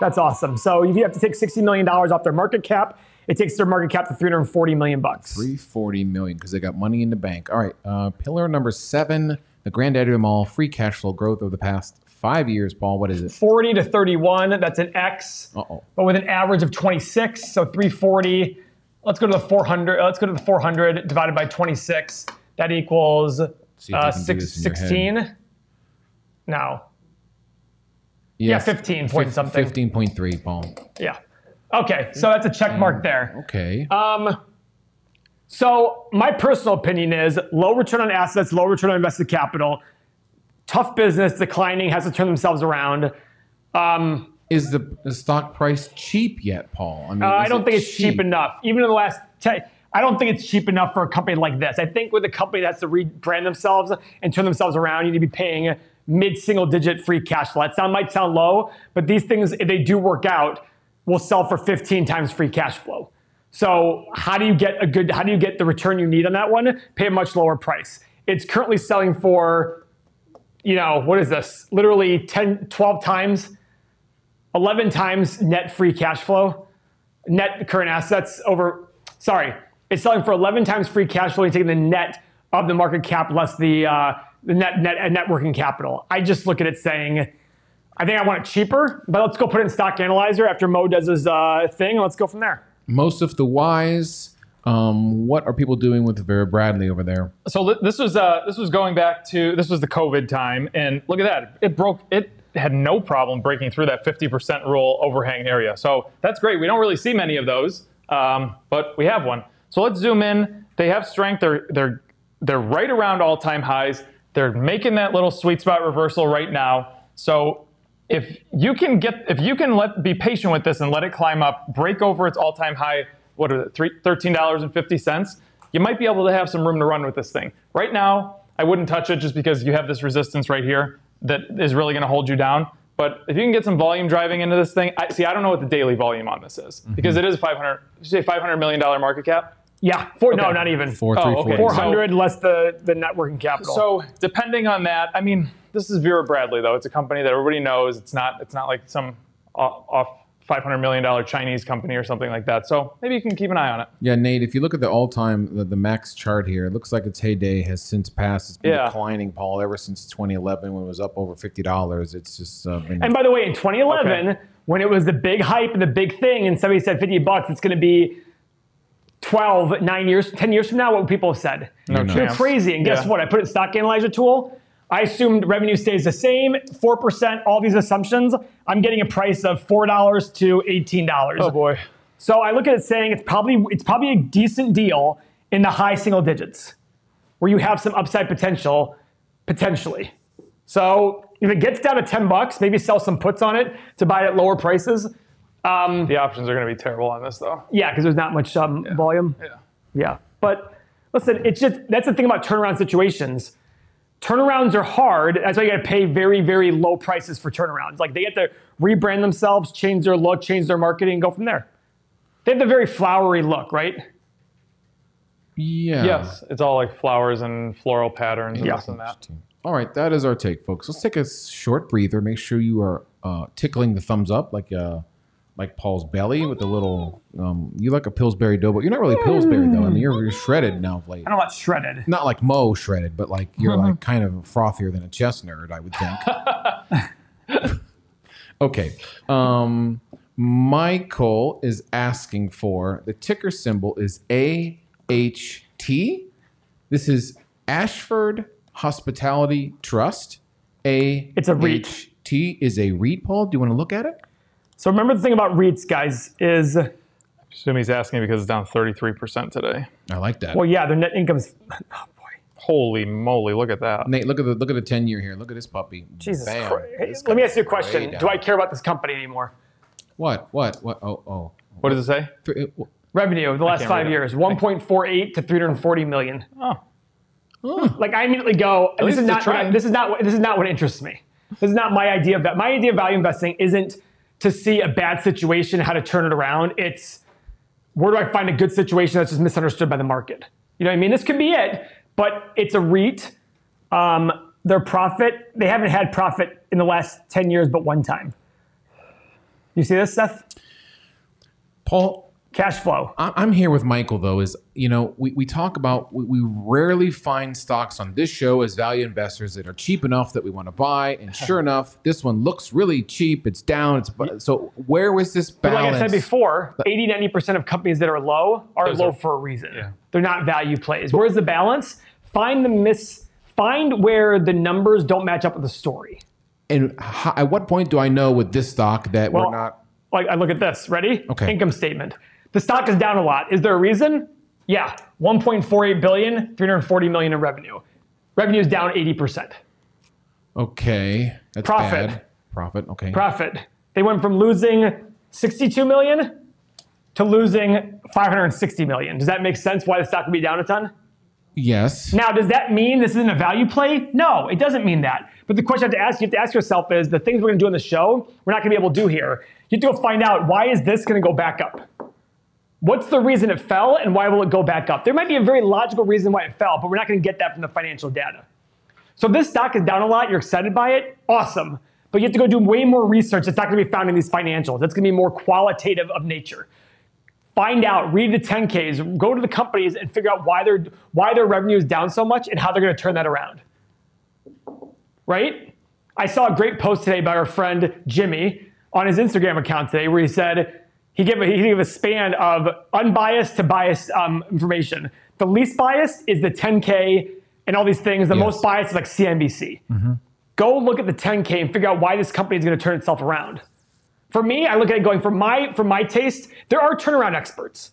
That's awesome. So if you have to take sixty million dollars off their market cap, it takes their market cap to three hundred forty million bucks. three hundred forty million because they got money in the bank. All right. Uh, pillar number seven, the granddaddy of them all, free cash flow growth over the past five years, Paul. What is it? forty to thirty-one. That's an X. Uh-oh. But with an average of twenty-six. So three hundred forty. Let's go to the four hundred. Let's go to the four hundred divided by twenty-six. That equals uh, six, sixteen. No. Yes. Yeah, fifteen point something. fifteen point three, Paul. Yeah. Okay, so that's a check mark there. Okay. Um, so my personal opinion is low return on assets, low return on invested capital, tough business, declining, has to turn themselves around. Um, is the, the stock price cheap yet, Paul? I mean, uh, I don't it think it's cheap? cheap enough. Even in the last ten, I don't think it's cheap enough for a company like this. I think with a company that has to rebrand themselves and turn themselves around, you need to be paying mid-single digit free cash flow. That sound might sound low, but these things, if they do work out, will sell for fifteen times free cash flow. So how do you get a good, how do you get the return you need on that one? Pay a much lower price. It's currently selling for, you know, what is this? Literally ten, twelve times, eleven times net free cash flow, net current assets over, sorry, it's selling for eleven times free cash flow and taking the net of the market cap less the, uh, the net, net, net working capital. I just look at it saying, I think I want it cheaper, but let's go put it in Stock Analyzer after Mo does his uh, thing. Let's go from there. Most of the whys. Um, what are people doing with Vera Bradley over there? So this was uh, this was going back to this was the COVID time, and look at that. It broke. It had no problem breaking through that fifty percent rule overhang area. So that's great. We don't really see many of those, um, but we have one. So let's zoom in. They have strength. They're they're they're right around all-time highs. They're making that little sweet spot reversal right now. So. If you can get, if you can let be patient with this and let it climb up, break over its all-time high, what are it, thirteen dollars and fifty cents, you might be able to have some room to run with this thing. Right now, I wouldn't touch it just because you have this resistance right here that is really going to hold you down. But if you can get some volume driving into this thing, I, see, I don't know what the daily volume on this is mm-hmm. because it is five hundred. Did you say five hundred million dollars market cap? Yeah, four, okay. no, not even four, three, oh, okay. four hundred so, less the the net working capital. So depending on that, I mean, this is Vera Bradley though. It's a company that everybody knows. It's not it's not like some off five hundred million dollars Chinese company or something like that. So maybe you can keep an eye on it. Yeah, Nate. If you look at the all time the, the max chart here, it looks like its heyday has since passed. It's been yeah. declining, Paul, ever since twenty eleven when it was up over fifty dollars. It's just uh, been... And by the way, in twenty eleven okay. when it was the big hype and the big thing, and somebody said fifty bucks, it's going to be twelve, nine years, ten years from now, what would people have said? No You're chance. Crazy. And guess yeah. what? I put in Stock Analyzer tool. I assumed revenue stays the same, four percent, all these assumptions. I'm getting a price of four dollars to eighteen dollars. Oh boy. So I look at it saying it's probably, it's probably a decent deal in the high single digits where you have some upside potential, potentially. So if it gets down to ten bucks, maybe sell some puts on it to buy it at lower prices. Um, the options are going to be terrible on this, though. Yeah, because there's not much um, yeah. volume. Yeah. Yeah. But listen, it's just that's the thing about turnaround situations. Turnarounds are hard. That's why you got to pay very, very low prices for turnarounds. Like they get to rebrand themselves, change their look, change their marketing, and go from there. They have the very flowery look, right? Yeah. Yes, it's all like flowers and floral patterns and yeah. this and that. All right, that is our take, folks. Let's take a short breather. Make sure you are uh, tickling the thumbs up, like. Uh, Like Paul's belly with a little, um, you like a Pillsbury Doughboy. You're not really Pillsbury though. I mean, you're, you're shredded now of late. I don't know about shredded. Not like Mo shredded, but like you're mm-hmm. like kind of frothier than a chess nerd, I would think. Okay. Um, Michael is asking for, the ticker symbol is A H T. This is Ashford Hospitality Trust. A H T It's a REIT. T is a REIT, Paul. Do you want to look at it? So remember the thing about REITs, guys, is... I assume he's asking because it's down thirty-three percent today. I like that. Well, yeah, their net income's... Oh, boy. Holy moly, look at that. Nate, look at the look at the ten-year here. Look at this puppy. Jesus Bam. Christ. Hey, let me ask you a question. Do I care about this company anymore? What? What? What? Oh, oh. What does it say? Three, it, revenue of the last five years, one point four eight to three hundred forty million. Oh. oh. Like, I immediately go, this is, not, I, this, is not, this is not what interests me. This is not my idea of that. My idea of value investing isn't... to see a bad situation, how to turn it around. It's where do I find a good situation that's just misunderstood by the market? You know what I mean? This could be it, but it's a REIT. Um, their profit, they haven't had profit in the last ten years but one time. You see this, Seth? Paul? Cash flow. I'm here with Michael, though, is, you know, we, we talk about, we, we rarely find stocks on this show as value investors that are cheap enough that we want to buy. And sure enough, this one looks really cheap. It's down. It's So where was this balance? Like I said before, eighty, ninety percent of companies that are low are Those low are, for a reason. Yeah. They're not value plays. But where's the balance? Find the miss, find where the numbers don't match up with the story. And how, at what point do I know with this stock that well, we're not? Like I look at this. Ready? Okay. Income statement. The stock is down a lot. Is there a reason? Yeah, one point four eight billion dollars, three hundred forty million dollars in revenue. Revenue is down eighty percent. Okay, that's Profit. Bad. Profit, okay. Profit. They went from losing sixty-two million dollars to losing five hundred sixty million dollars. Does that make sense why the stock would be down a ton? Yes. Now, does that mean this isn't a value play? No, it doesn't mean that. But the question I have to ask, you have to ask yourself is, the things we're gonna do on the show, we're not gonna be able to do here. You have to go find out, why is this gonna go back up? What's the reason it fell and why will it go back up? There might be a very logical reason why it fell, but we're not gonna get that from the financial data. So if this stock is down a lot, you're excited by it, awesome. But you have to go do way more research that's not gonna be found in these financials. That's gonna be more qualitative of nature. Find out, read the ten Ks, go to the companies and figure out why, they're, why their revenue is down so much and how they're gonna turn that around, right? I saw a great post today by our friend Jimmy on his Instagram account today where he said, He gave, a, he gave a span of unbiased to biased um, information. The least biased is the ten K and all these things. The yes. most biased is like C N B C. Mm-hmm. Go look at the ten K and figure out why this company is going to turn itself around. For me, I look at it going, for my, for my taste, there are turnaround experts.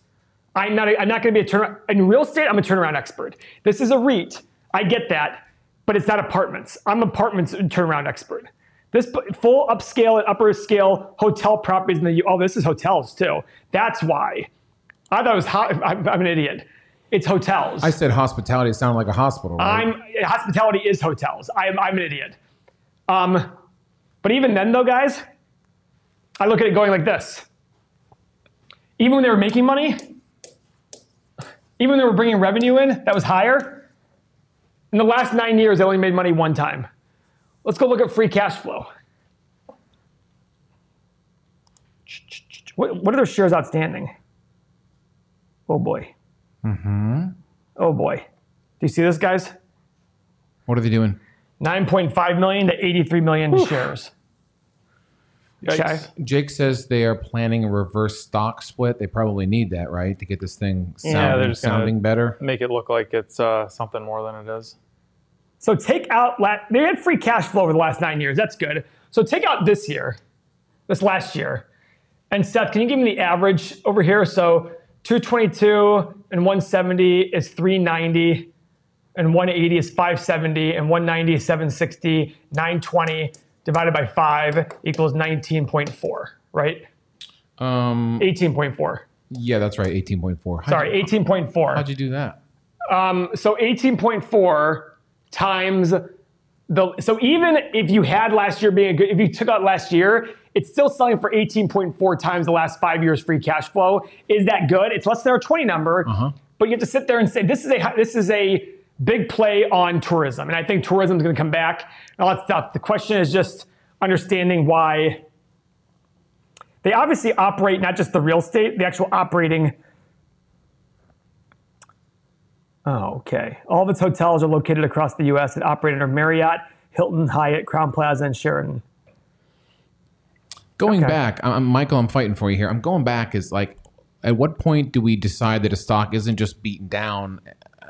I'm not, a, I'm not going to be a turnaround. In real estate, I'm a turnaround expert. This is a REIT. I get that, but it's not apartments. I'm an apartments turnaround expert. This full upscale and upper scale hotel properties in the U S. Oh, this is hotels too. That's why. I thought it was hot. I'm, I'm an idiot. It's hotels. I said hospitality. It sounded like a hospital. Right? I'm hospitality is hotels. I'm I'm an idiot. Um, but even then though, guys, I look at it going like this. Even when they were making money, even when they were bringing revenue in that was higher, in the last nine years they only made money one time. Let's go look at free cash flow. What, what are their shares outstanding? Oh boy. Mm-hmm. Oh boy. Do you see this, guys? What are they doing? nine point five million to eighty-three million Oof. Shares. Okay. Jake says they are planning a reverse stock split. They probably need that, right, to get this thing sound, yeah, they're just sounding better. Make it look like it's uh, something more than it is. So take out, they had free cash flow over the last nine years. That's good. So take out this year, this last year. And Seth, can you give me the average over here? So two twenty-two and one seventy is three ninety, and one eighty is five seventy, and one ninety is seven sixty, nine twenty divided by five equals nineteen point four, right? Um, eighteen point four. Yeah, that's right, eighteen point four. Sorry, eighteen point four. How'd you do that? Um, so eighteen point four times the, so even if you had last year being a good, if you took out last year, it's still selling for eighteen point four times the last five years free cash flow. Is that good? It's less than our twenty number, uh-huh. but you have to sit there and say, this is a, this is a big play on tourism. And I think tourism is going to come back and all that stuff. The question is just understanding why they obviously operate, not just the real estate, the actual operating. Oh, okay. All of its hotels are located across the U S and operate under Marriott, Hilton, Hyatt, Crowne Plaza, and Sheraton. Going okay. back, I'm, Michael, I'm fighting for you here. I'm going back is like, at what point do we decide that a stock isn't just beaten down?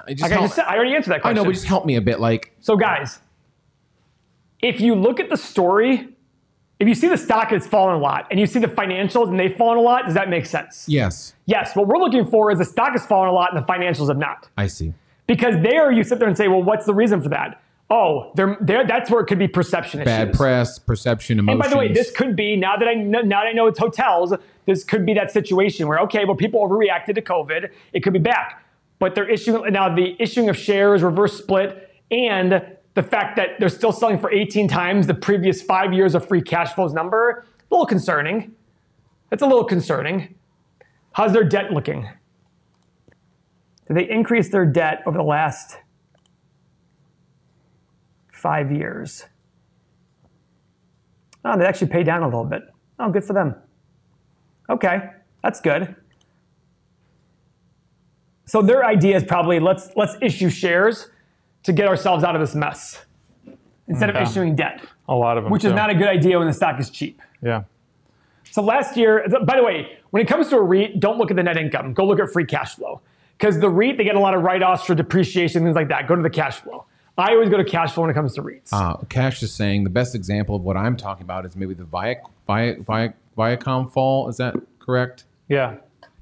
I, just okay, help, just, I already answered that question. I know, but just help me a bit. Like, so guys, if you look at the story, if you see the stock and it's fallen a lot, and you see the financials and they've fallen a lot, does that make sense? Yes. Yes. What we're looking for is the stock has fallen a lot and the financials have not. I see. Because there you sit there and say, well, what's the reason for that? Oh, they're, they're, that's where it could be perception issues. Bad press, perception, emotions. And by the way, this could be, now that I know, now that I know it's hotels, this could be that situation where, okay, well, people overreacted to COVID. It could be back. But they're issuing, now the issuing of shares, reverse split, and the fact that they're still selling for eighteen times the previous five years of free cash flows number, a little concerning. That's a little concerning. How's their debt looking? Did they increase their debt over the last five years? Oh, they actually paid down a little bit. Oh, good for them. Okay, that's good. So their idea is probably let's let's issue shares to get ourselves out of this mess instead yeah. of issuing debt. A lot of them, which is too. Not a good idea when the stock is cheap. Yeah. So last year, by the way, when it comes to a REIT, don't look at the net income. Go look at free cash flow. Because the REIT, they get a lot of write-offs for depreciation, things like that. Go to the cash flow. I always go to cash flow when it comes to REITs. Uh, Cash is saying the best example of what I'm talking about is maybe the Viac, Viac, Viac, Viacom fall. Is that correct? Yeah.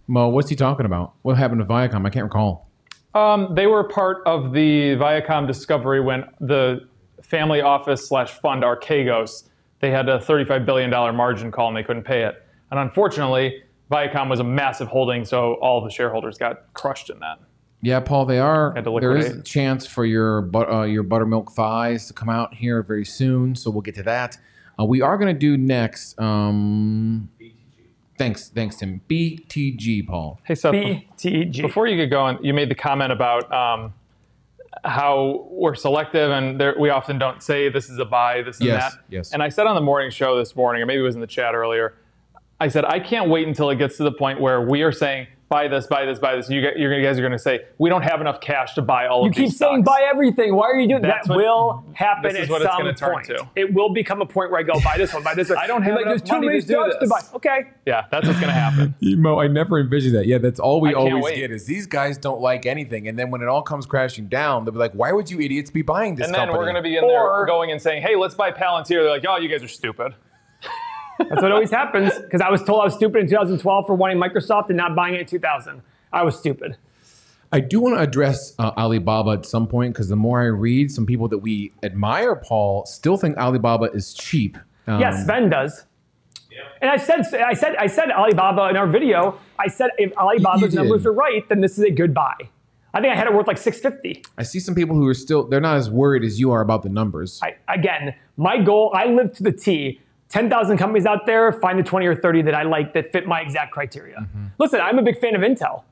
Mo, what's he talking about? What happened to Viacom? I can't recall. Um, they were part of the Viacom discovery when the family office slash fund Archegos, they had a thirty-five billion dollars margin call and they couldn't pay it. And unfortunately, Viacom was a massive holding, so all the shareholders got crushed in that. Yeah, Paul, they are. There is a chance for your but, uh, your buttermilk thighs to come out here very soon, so we'll get to that. Uh, we are going to do next. Um, B T G. Thanks, thanks, Tim. B T G, Paul. Hey, Seth. B T G. Before you get going, you made the comment about um, how we're selective, and there, we often don't say this is a buy, this and yes, that. Yes. And I said on the morning show this morning, or maybe it was in the chat earlier, I said, I can't wait until it gets to the point where we are saying, buy this, buy this, buy this. You guys are going to say, we don't have enough cash to buy all of these stocks. You keep saying buy everything. Why are you doing that? That will happen at some point. It will become a point where I go, buy this one, buy this one. I don't have enough money to do this. To buy. Okay. Yeah, that's what's going to happen. Mo, I never envisioned that. Yeah, that's all we always get is these guys don't like anything. And then when it all comes crashing down, they'll be like, why would you idiots be buying this company? And then we're going to be in there going and saying, hey, let's buy Palantir. They're like, oh, you guys are stupid. That's what always happens, because I was told I was stupid in two thousand twelve for wanting Microsoft and not buying it in two thousand. I was stupid. I do want to address uh, Alibaba at some point, because the more I read, some people that we admire, Paul, still think Alibaba is cheap. Um, yes, Sven does. Yeah. And I said, I said, I said Alibaba in our video. I said if Alibaba's numbers are right, then this is a good buy. I think I had it worth like six fifty. I see some people who are still, they're not as worried as you are about the numbers. I, again, my goal, I live to the T. ten thousand companies out there, find the twenty or thirty that I like that fit my exact criteria. Mm-hmm. Listen, I'm a big fan of Intel,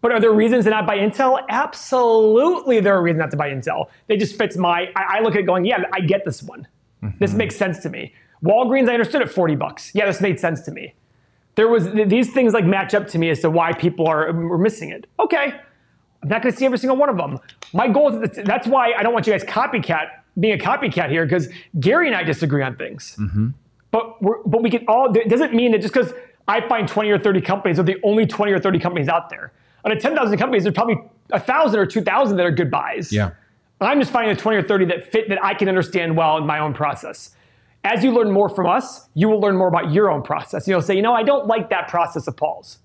but are there reasons to not buy Intel? Absolutely there are reasons not to buy Intel. They just fits my, I, I look at it going, yeah, I get this one. Mm-hmm. This makes sense to me. Walgreens, I understood at forty bucks. Yeah, this made sense to me. There was, these things like match up to me as to why people are, are missing it. Okay, I'm not gonna see every single one of them. My goal is, that's why I don't want you guys copycat, being a copycat here, because Gary and I disagree on things. Mm-hmm. But, we're, but we can all, it doesn't mean that just because I find twenty or thirty companies are the only twenty or thirty companies out there. Out of ten thousand companies, there's probably one thousand or two thousand that are good buys. Yeah. I'm just finding the twenty or thirty that fit that I can understand well in my own process. As you learn more from us, you will learn more about your own process. You'll say, you know, I don't like that process of Paul's.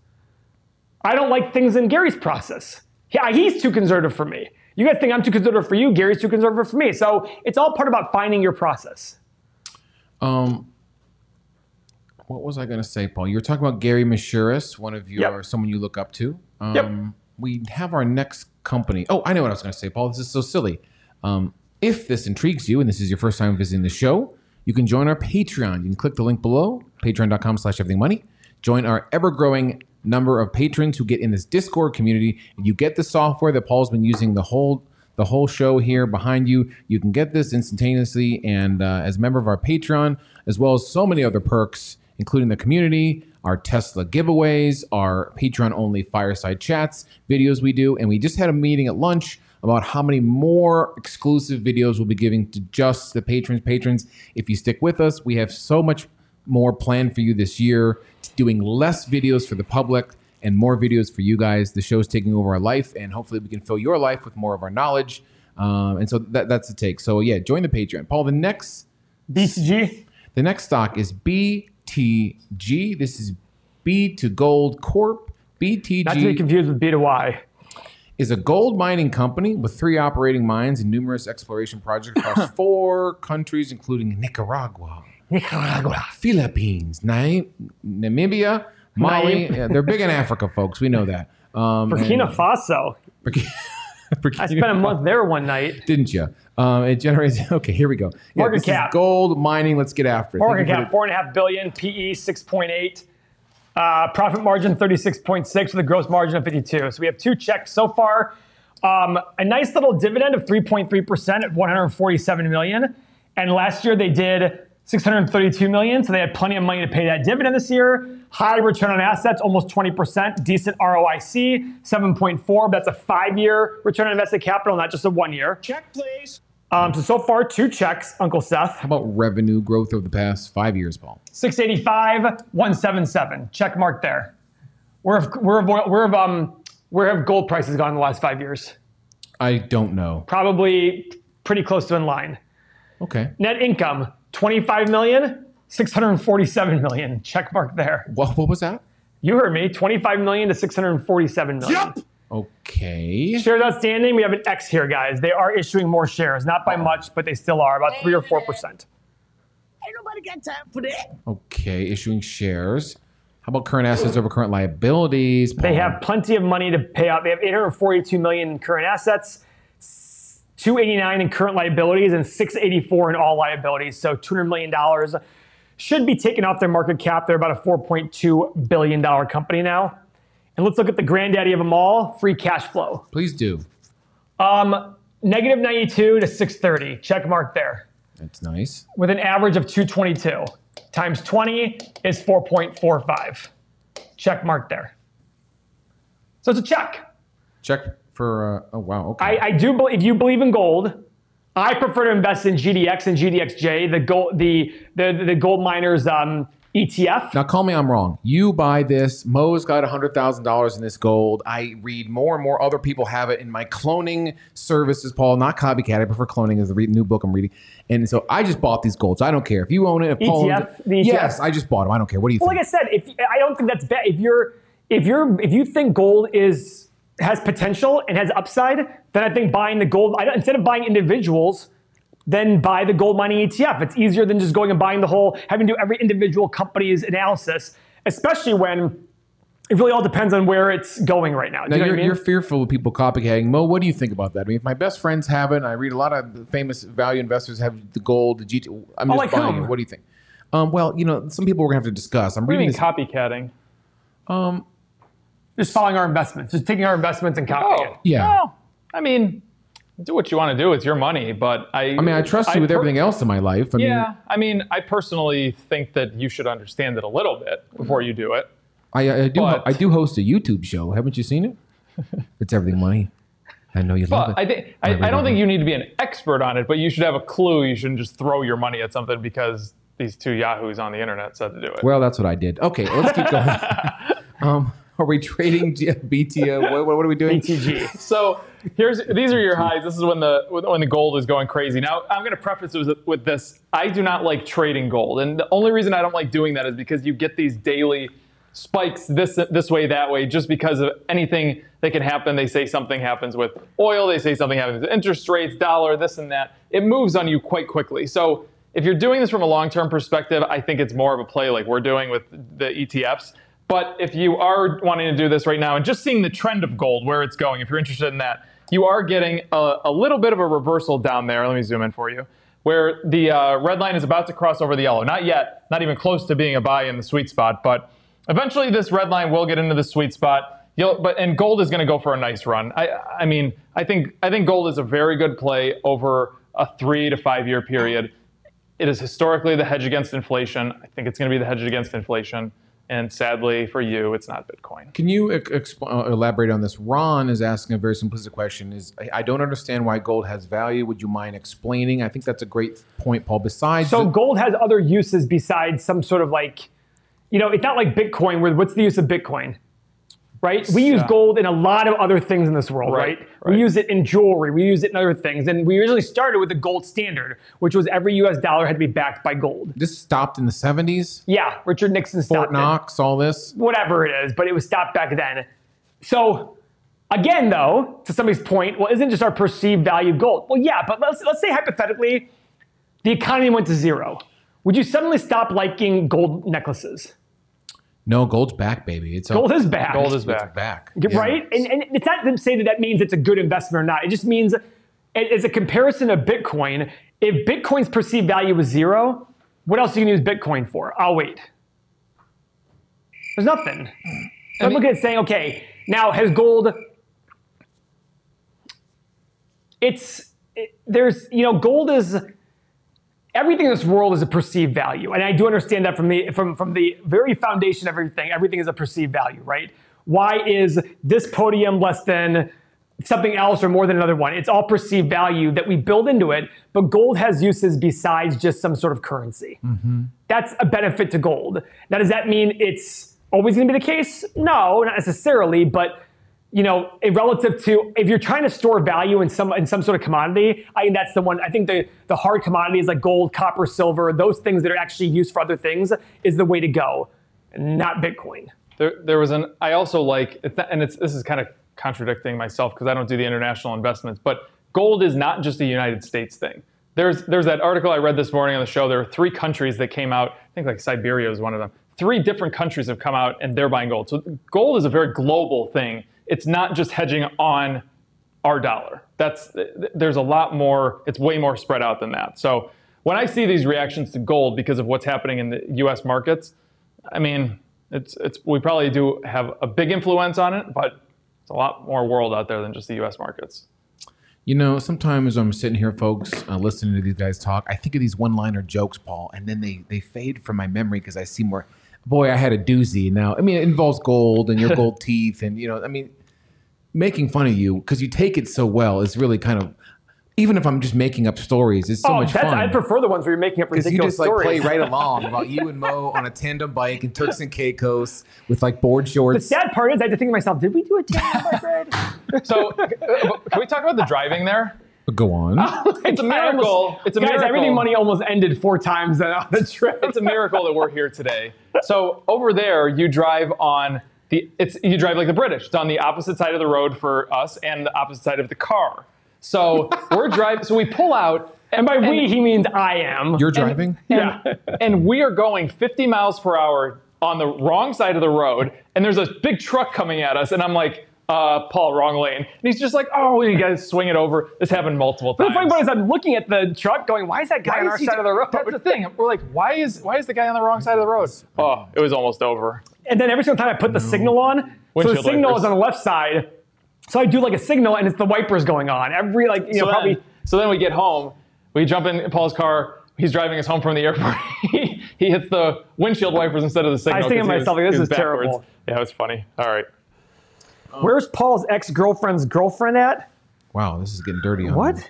I don't like things in Gary's process. Yeah, he's too conservative for me. You guys think I'm too conservative for you, Gary's too conservative for me. So it's all part about finding your process. Um. What was I going to say, Paul? You were talking about Gary Mishuris, one of your, yep. someone you look up to. Um, yep. We have our next company. Oh, I know what I was going to say, Paul. This is so silly. Um, if this intrigues you, and this is your first time visiting the show, you can join our Patreon. You can click the link below, patreon.com slash everythingmoney. Join our ever-growing number of patrons who get in this Discord community. And you get the software that Paul's been using the whole the whole show here behind you. You can get this instantaneously and uh, as a member of our Patreon, as well as so many other perks, including the community, our Tesla giveaways, our Patreon-only fireside chats, videos we do. And we just had a meeting at lunch about how many more exclusive videos we'll be giving to just the patrons. Patrons, if you stick with us, we have so much more planned for you this year, doing less videos for the public and more videos for you guys. The show's taking over our life, and hopefully we can fill your life with more of our knowledge. Um, and so that, that's the take. So yeah, join the Patreon. Paul, the next... B T G? The next stock is B... B T G. This is B two Gold Corp. B T G, not to be confused with B two Y, is a gold mining company with three operating mines and numerous exploration projects across four countries, including Nicaragua, Nicaragua, Philippines, Na Namibia, Mali. Yeah, they're big in Africa, folks. We know that. Um, Burkina and, Faso. Burkina Burkina I spent a month there one night. Didn't you? Um, it generates. Okay, here we go. Yeah, market cap. Gold mining. Let's get after it. Market cap, four and a half billion. P E six point eight. Uh, profit margin thirty-six point six with a gross margin of fifty-two. So we have two checks so far. Um, a nice little dividend of three point three percent at one hundred forty-seven million dollars. And last year they did six hundred thirty-two million dollars. So they had plenty of money to pay that dividend this year. High return on assets, almost twenty percent. Decent R O I C, seven point four. That's a five-year return on invested capital, not just a one-year. Check, please. Um, so, so far, two checks, Uncle Seth. How about revenue growth over the past five years, Paul? six eighty-five, one seventy-seven. Check mark there. Where have, where have, where have, um, where have gold prices gone in the last five years? I don't know. Probably pretty close to in line. Okay. Net income, twenty-five million dollars, six hundred forty-seven million dollars. Check mark there. What, what was that? You heard me. twenty-five million dollars to six hundred forty-seven million dollars. Yep. Okay. Shares outstanding, we have an X here, guys. They are issuing more shares, not by much, but they still are, about three or four percent. Ain't nobody got time for that. Okay, issuing shares. How about current assets over current liabilities? Paul? They have plenty of money to pay out. They have eight hundred forty-two million dollars in current assets, two hundred eighty-nine million dollars in current liabilities, and six hundred eighty-four million dollars in all liabilities. So two hundred million dollars should be taken off their market cap. They're about a four point two billion dollars company now. And let's look at the granddaddy of them all, free cash flow. Please do. Um, negative ninety-two to six thirty. Check mark there. That's nice. With an average of two twenty-two. Times twenty is four point four five. Check mark there. So it's a check. Check for, uh, oh, wow. Okay. I, I do believe, if you believe in gold, I prefer to invest in G D X and G D X J, the gold, the, the, the gold miners. Um, E T F. Now, call me I'm wrong. You buy this. Mo's got one hundred thousand dollars in this gold. I read more and more other people have it in my cloning services, Paul. Not copycat. I prefer cloning as the new book I'm reading. And so I just bought these golds. I don't care. If you own it, if Paul owns it, the E T F. Yes, I just bought them. I don't care. What do you well, think? Like I said, if, I don't think that's bad. If you're, if you're, if you think gold is has potential and has upside, then I think buying the gold, I don't, instead of buying individuals, then buy the gold mining E T F. It's easier than just going and buying the whole, having to do every individual company's analysis, especially when it really all depends on where it's going right now. Do now you know you're, I mean? You're fearful of people copycatting. Mo, what do you think about that? I mean, if my best friends have it, and I read a lot of famous value investors have the gold, the G T, I'm just oh, like buying whom? it. What do you think? Um, well, you know, some people we're gonna have to discuss. I'm what reading do you mean this, copycatting? Um, just following our investments, just taking our investments and copying. Oh, yeah. Well, I mean, do what you want to do with your money, but I... I mean, I trust you I with everything else in my life. I yeah, mean, I mean, I personally think that you should understand it a little bit before you do it. I, I do but, I do host a YouTube show. Haven't you seen it? It's Everything Money. I know you love it. I, think, I, I don't think you need to be an expert on it, but you should have a clue. You shouldn't just throw your money at something because these two yahoos on the internet said to do it. Well, that's what I did. Okay, let's keep going. um, are we trading B T O? What, what are we doing? B T G. So... Here's these are your highs. This is when the when the gold is going crazy. Now I'm going to preface it with, with this. I do not like trading gold, and the only reason I don't like doing that is because you get these daily spikes this this way that way just because of anything that can happen. They say something happens with oil. They say something happens with interest rates, dollar, this and that. It moves on you quite quickly. So if you're doing this from a long-term perspective, I think it's more of a play like we're doing with the E T Fs. But if you are wanting to do this right now and just seeing the trend of gold, where it's going, if you're interested in that, you are getting a, a little bit of a reversal down there. Let me zoom in for you, where the uh, red line is about to cross over the yellow. Not yet, not even close to being a buy in the sweet spot, but eventually this red line will get into the sweet spot. You'll, but and gold is going to go for a nice run. I, I mean, I think I think gold is a very good play over a three to five year period. It is historically the hedge against inflation. I think it's going to be the hedge against inflation. And sadly for you, it's not Bitcoin. Can you exp- elaborate on this? Ron is asking a very simplistic question. Is I don't understand why gold has value. Would you mind explaining? I think that's a great point, Paul. Besides, so gold has other uses besides some sort of like, you know, it's not like Bitcoin. Where what's the use of Bitcoin, right? We use yeah. gold in a lot of other things in this world, right, right? right? We use it in jewelry. We use it in other things. And we originally started with the gold standard, which was every U S dollar had to be backed by gold. This stopped in the seventies? Yeah, Richard Nixon stopped Fort Knox, it. all this? Whatever it is, but it was stopped back then. So again, though, to somebody's point, well, isn't just our perceived value gold? Well, yeah, but let's, let's say hypothetically, the economy went to zero. Would you suddenly stop liking gold necklaces? No, gold's back, baby. It's gold is back. Gold is back. It's back. Right? Yeah. And, and it's not to say that that means it's a good investment or not. It just means as a comparison of Bitcoin, if Bitcoin's perceived value was zero, what else are you going to use Bitcoin for? I'll wait. There's nothing. So I mean, I'm looking at saying, okay, now has gold, it's, it, there's, you know, gold is, everything in this world is a perceived value. And I do understand that from the, from, from the very foundation of everything, everything is a perceived value, right? Why is this podium less than something else or more than another one? It's all perceived value that we build into it, but gold has uses besides just some sort of currency. Mm-hmm. That's a benefit to gold. Now, does that mean it's always gonna be the case? No, not necessarily, but you know, relative to, if you're trying to store value in some in some sort of commodity, I think that's the one, I think the, the hard commodities like gold, copper, silver, those things that are actually used for other things is the way to go, not Bitcoin. There, there was an, I also like, and it's this is kind of contradicting myself because I don't do the international investments, but gold is not just a United States thing. There's there's that article I read this morning on the show. There are three countries that came out, I think like Siberia is one of them. Three different countries have come out and they're buying gold. So gold is a very global thing. It's not just hedging on our dollar. That's, there's a lot more, it's way more spread out than that. So when I see these reactions to gold because of what's happening in the U S markets, I mean, it's it's we probably do have a big influence on it, but it's a lot more world out there than just the U S markets. You know, sometimes I'm sitting here, folks, uh, listening to these guys talk, I think of these one-liner jokes, Paul, and then they, they fade from my memory because I see more, boy, I had a doozy. Now, I mean, it involves gold and your gold teeth and, you know, I mean, making fun of you because you take it so well is really kind of, even if I'm just making up stories, it's so oh, much that's, fun. I prefer the ones where you're making up ridiculous stories. Because you just stories. Like play right along about you and Mo on a tandem bike in Turks and Caicos with like board shorts. The sad part is I had to think to myself, did we do a tandem bike ride? So can we talk about the driving there? Go on. Oh, it's a miracle. Almost, it's a guys, miracle. Everything money almost ended four times on the trip. It's a miracle that we're here today. So over there, you drive on the, it's you drive like the British. It's on the opposite side of the road for us and the opposite side of the car. So we're driving, so we pull out. And by and, we, he means I am. You're driving? And, and, yeah. And we are going fifty miles per hour on the wrong side of the road. And there's a big truck coming at us. And I'm like, uh, Paul, wrong lane. And he's just like, oh, you guys swing it over. This happened multiple times. The funny part is I'm looking at the truck going, why is that guy why on our side of the road? That's the thing. We're like, why is, why is the guy on the wrong side of the road? Oh, it was almost over. And then every single time I put the signal on, so the signal is on the left side. So I do like a signal, and it's the wipers going on. Every like, you know, so probably. Then, so then we get home. We jump in Paul's car. He's driving us home from the airport. he, he hits the windshield wipers instead of the signal. I was thinking to myself, was, this is backwards. Terrible. Yeah, it was funny. All right. Um, Where's Paul's ex-girlfriend's girlfriend at? Wow, this is getting dirty on What? Me.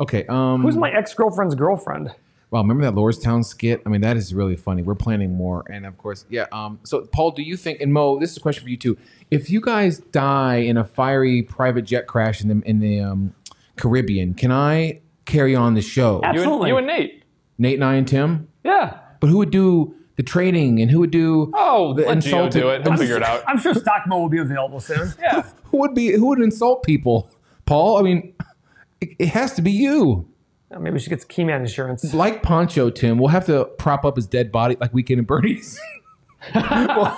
Okay. Um, Who's my ex-girlfriend's girlfriend? Wow, remember that Lordstown skit? I mean, that is really funny. We're planning more. And of course, yeah. Um, so, Paul, do you think, and Mo, this is a question for you too. If you guys die in a fiery private jet crash in the, in the um, Caribbean, can I carry on the show? Absolutely. You and, you and Nate. Nate and I and Tim? Yeah. But who would do the trading and who would do oh, the insulting? Oh, do it. He'll figure it out. I'm sure Stock Mo will be available soon. Yeah. who would be? Who would insult people? Paul, I mean, it, it has to be you. Maybe she gets key man insurance. Like Poncho, Tim, we'll have to prop up his dead body like Weekend at Bernie's. we'll,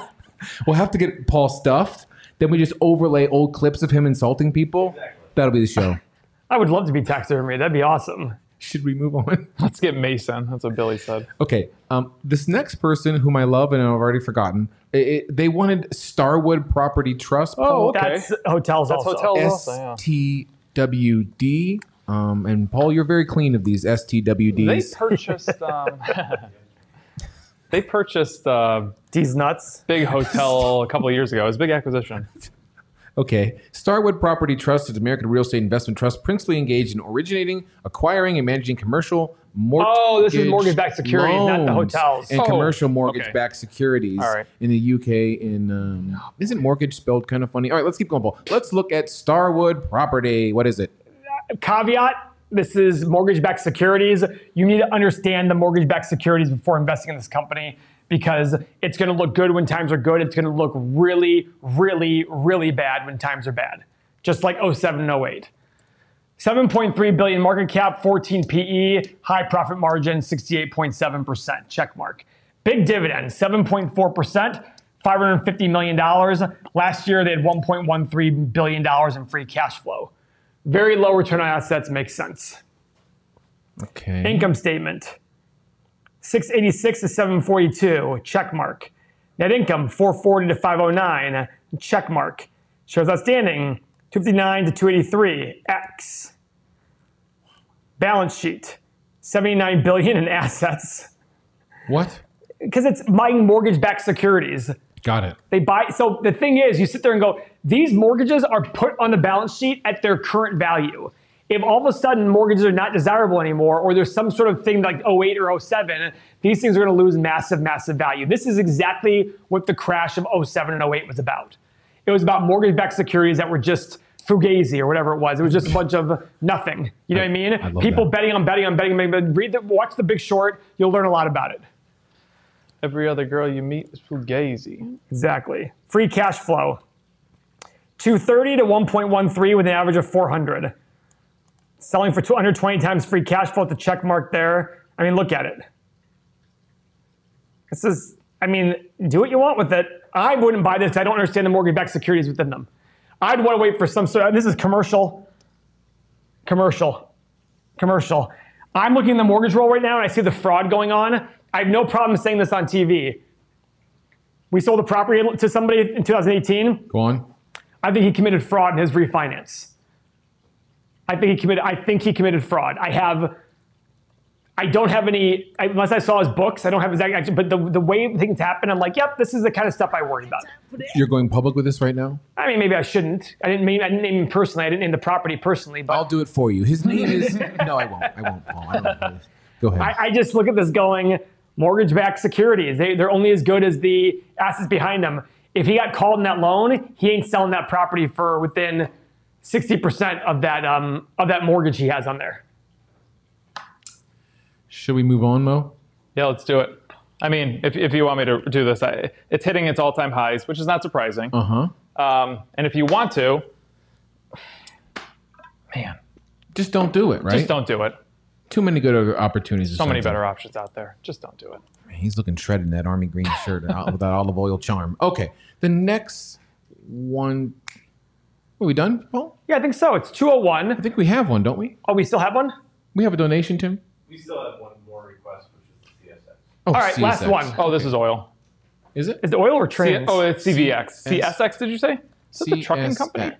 we'll have to get Paul stuffed. Then we just overlay old clips of him insulting people. Exactly. That'll be the show. I would love to be taxidermied. That'd be awesome. Should we move on? Let's get Mason. That's what Billy said. Okay. Um, this next person, whom I love and I've already forgotten, it, it, they wanted Starwood Property Trust. Oh, okay. That's hotels that's also. Hotels also, yeah. S T W D. Um, and Paul, you're very clean of these S T W Ds. They purchased. Um, they purchased uh, these nuts. Big hotel a couple of years ago. It was a big acquisition. Okay, Starwood Property Trust is an American real estate investment trust principally engaged in originating, acquiring, and managing commercial mortgage. Oh, this is mortgage-backed securities, not the hotels. And oh, commercial mortgage-backed okay. securities right. in the U K. In um, isn't mortgage spelled kind of funny? All right, let's keep going, Paul. Let's look at Starwood Property. What is it? Caveat, this is mortgage-backed securities. You need to understand the mortgage-backed securities before investing in this company because it's going to look good when times are good. It's going to look really, really, really bad when times are bad, just like oh seven and oh eight. seven point three billion dollars market cap, fourteen P E, high profit margin, sixty-eight point seven percent, check mark. Big dividend, seven point four percent, five hundred fifty million dollars. Last year, they had one point one three billion dollars in free cash flow. Very low return on assets makes sense. Okay. Income statement. six eighty-six to seven forty-two, check mark. Net income, four forty to five oh nine, check mark. Shares outstanding, two fifty-nine to two eighty-three, X. Balance sheet, seventy-nine billion dollars in assets. What? Because it's buying mortgage-backed securities. Got it. They buy. So the thing is, you sit there and go, these mortgages are put on the balance sheet at their current value. If all of a sudden mortgages are not desirable anymore, or there's some sort of thing like oh eight or oh seven, these things are going to lose massive, massive value. This is exactly what the crash of oh seven and oh eight was about. It was about mortgage-backed securities that were just fugazi or whatever it was. It was just a bunch of nothing. You know I, what I mean? I love People that. betting on betting on betting. betting. Read the, watch The Big Short. You'll learn a lot about it. Every other girl you meet is fugazi. Exactly. Free cash flow, two thirty to one point one three with an average of four hundred. Selling for two hundred twenty times free cash flow at the check mark there. I mean, look at it. This is, I mean, do what you want with it. I wouldn't buy this. I don't understand the mortgage-backed securities within them. I'd want to wait for some sort of, this is commercial, commercial, commercial. I'm looking at the mortgage roll right now and I see the fraud going on. I have no problem saying this on T V. We sold a property to somebody in two thousand eighteen. Go on. I think he committed fraud in his refinance. I think he committed. I think he committed fraud. I have. I don't have any. Unless I saw his books, I don't have his action. But the the way things happen, I'm like, yep, this is the kind of stuff I worry about. You're going public with this right now? I mean, maybe I shouldn't. I didn't mean. I didn't name him personally. I didn't name the property personally. But I'll do it for you. His name is. No, I won't. I won't. Oh, I don't know. Go ahead. I, I just look at this going. Mortgage-backed securities. They, they're only as good as the assets behind them. If he got called in that loan, he ain't selling that property for within sixty percent of that um, of that mortgage he has on there. Should we move on, Mo? Yeah, let's do it. I mean, if, if you want me to do this, I, it's hitting its all-time highs, which is not surprising. Uh-huh. Um, and if you want to, man. Just don't do it, right? Just don't do it. Too many good opportunities. So many better options out there. Just don't do it. He's looking shredded in that army green shirt with that olive oil charm. Okay, the next one. Are we done, Paul? Yeah, I think so. It's two oh one. I think we have one, don't we? Oh, we still have one? We have a donation, Tim? We still have one more request, which is the C S X. Oh, all right, C S X. Last one. Oh, this okay. is oil. Is it? Is it oil or train? Oh, it's C V X. C S X, did you say? Is that the trucking company?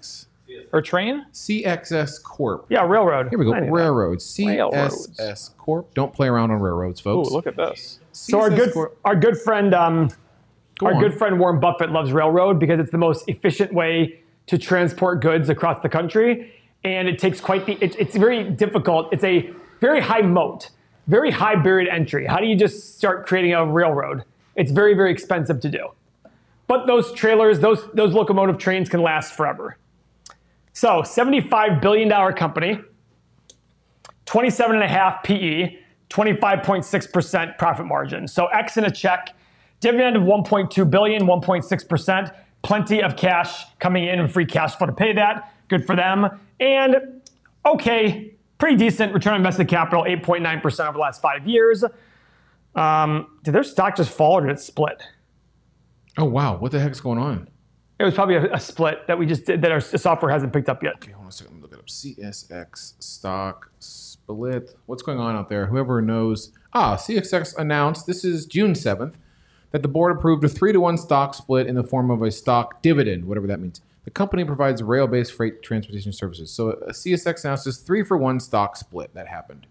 Or train? C X S Corp. Yeah, railroad. Here we go. Railroad. C S S Corp. Don't play around on railroads, folks. Oh, look at this. So our good, our good friend, um, our good friend Warren Buffett loves railroad because it's the most efficient way to transport goods across the country, and it takes quite the. It, it's very difficult. It's a very high moat, very high barrier to entry. How do you just start creating a railroad? It's very, very expensive to do. But those trailers, those those locomotive trains can last forever. So seventy-five billion dollars company, twenty-seven and a half P E, twenty-five point six percent profit margin. So X in a check, dividend of one point two billion dollars, one point six percent, plenty of cash coming in and free cash flow to pay that. Good for them. And okay, pretty decent return on invested capital, eight point nine percent over the last five years. Um, did their stock just fall or did it split? Oh, wow. What the heck's going on? It was probably a, a split that we just did that our software hasn't picked up yet. Okay, hold on a second. Let me look it up. C S X stock split. What's going on out there? Whoever knows. Ah, C S X announced, this is June seventh, that the board approved a three to one stock split in the form of a stock dividend, whatever that means. The company provides rail-based freight transportation services. So a C S X announces three for one stock split. That happened.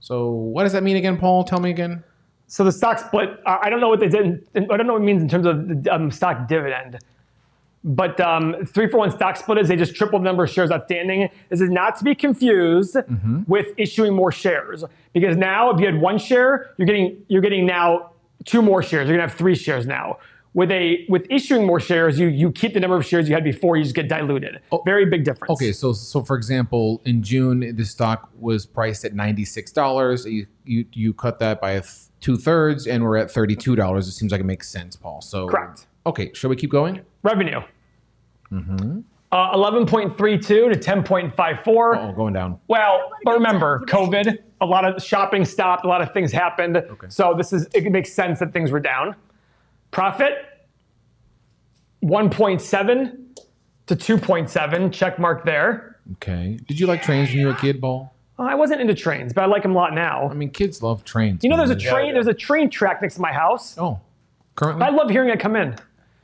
So what does that mean again, Paul? Tell me again. So the stock split, uh, I don't know what they did. I don't know what it means in terms of the um, stock dividend. But um, three for one stock split is they just tripled the number of shares outstanding. This is not to be confused mm-hmm. with issuing more shares, because now if you had one share, you're getting you're getting now two more shares. You're gonna have three shares now. With a with issuing more shares, you you keep the number of shares you had before. You just get diluted. Oh, very big difference. Okay, so so for example, in June the stock was priced at ninety-six dollars. You you you cut that by two thirds, and we're at thirty-two dollars. It seems like it makes sense, Paul. So correct. Okay, shall we keep going? Revenue. Mm-hmm. uh, eleven point three two to ten point five four. Oh, going down. Well, but remember, COVID, a lot of shopping stopped, a lot of things happened. Okay. So this is, it makes sense that things were down. Profit, one point seven to two point seven, check mark there. Okay. Did you like trains when you were a kid, Paul? Well, I wasn't into trains, but I like them a lot now. I mean, kids love trains. You know, there's a train, yeah, yeah. there's a train track next to my house. Oh. currently? I love hearing it come in.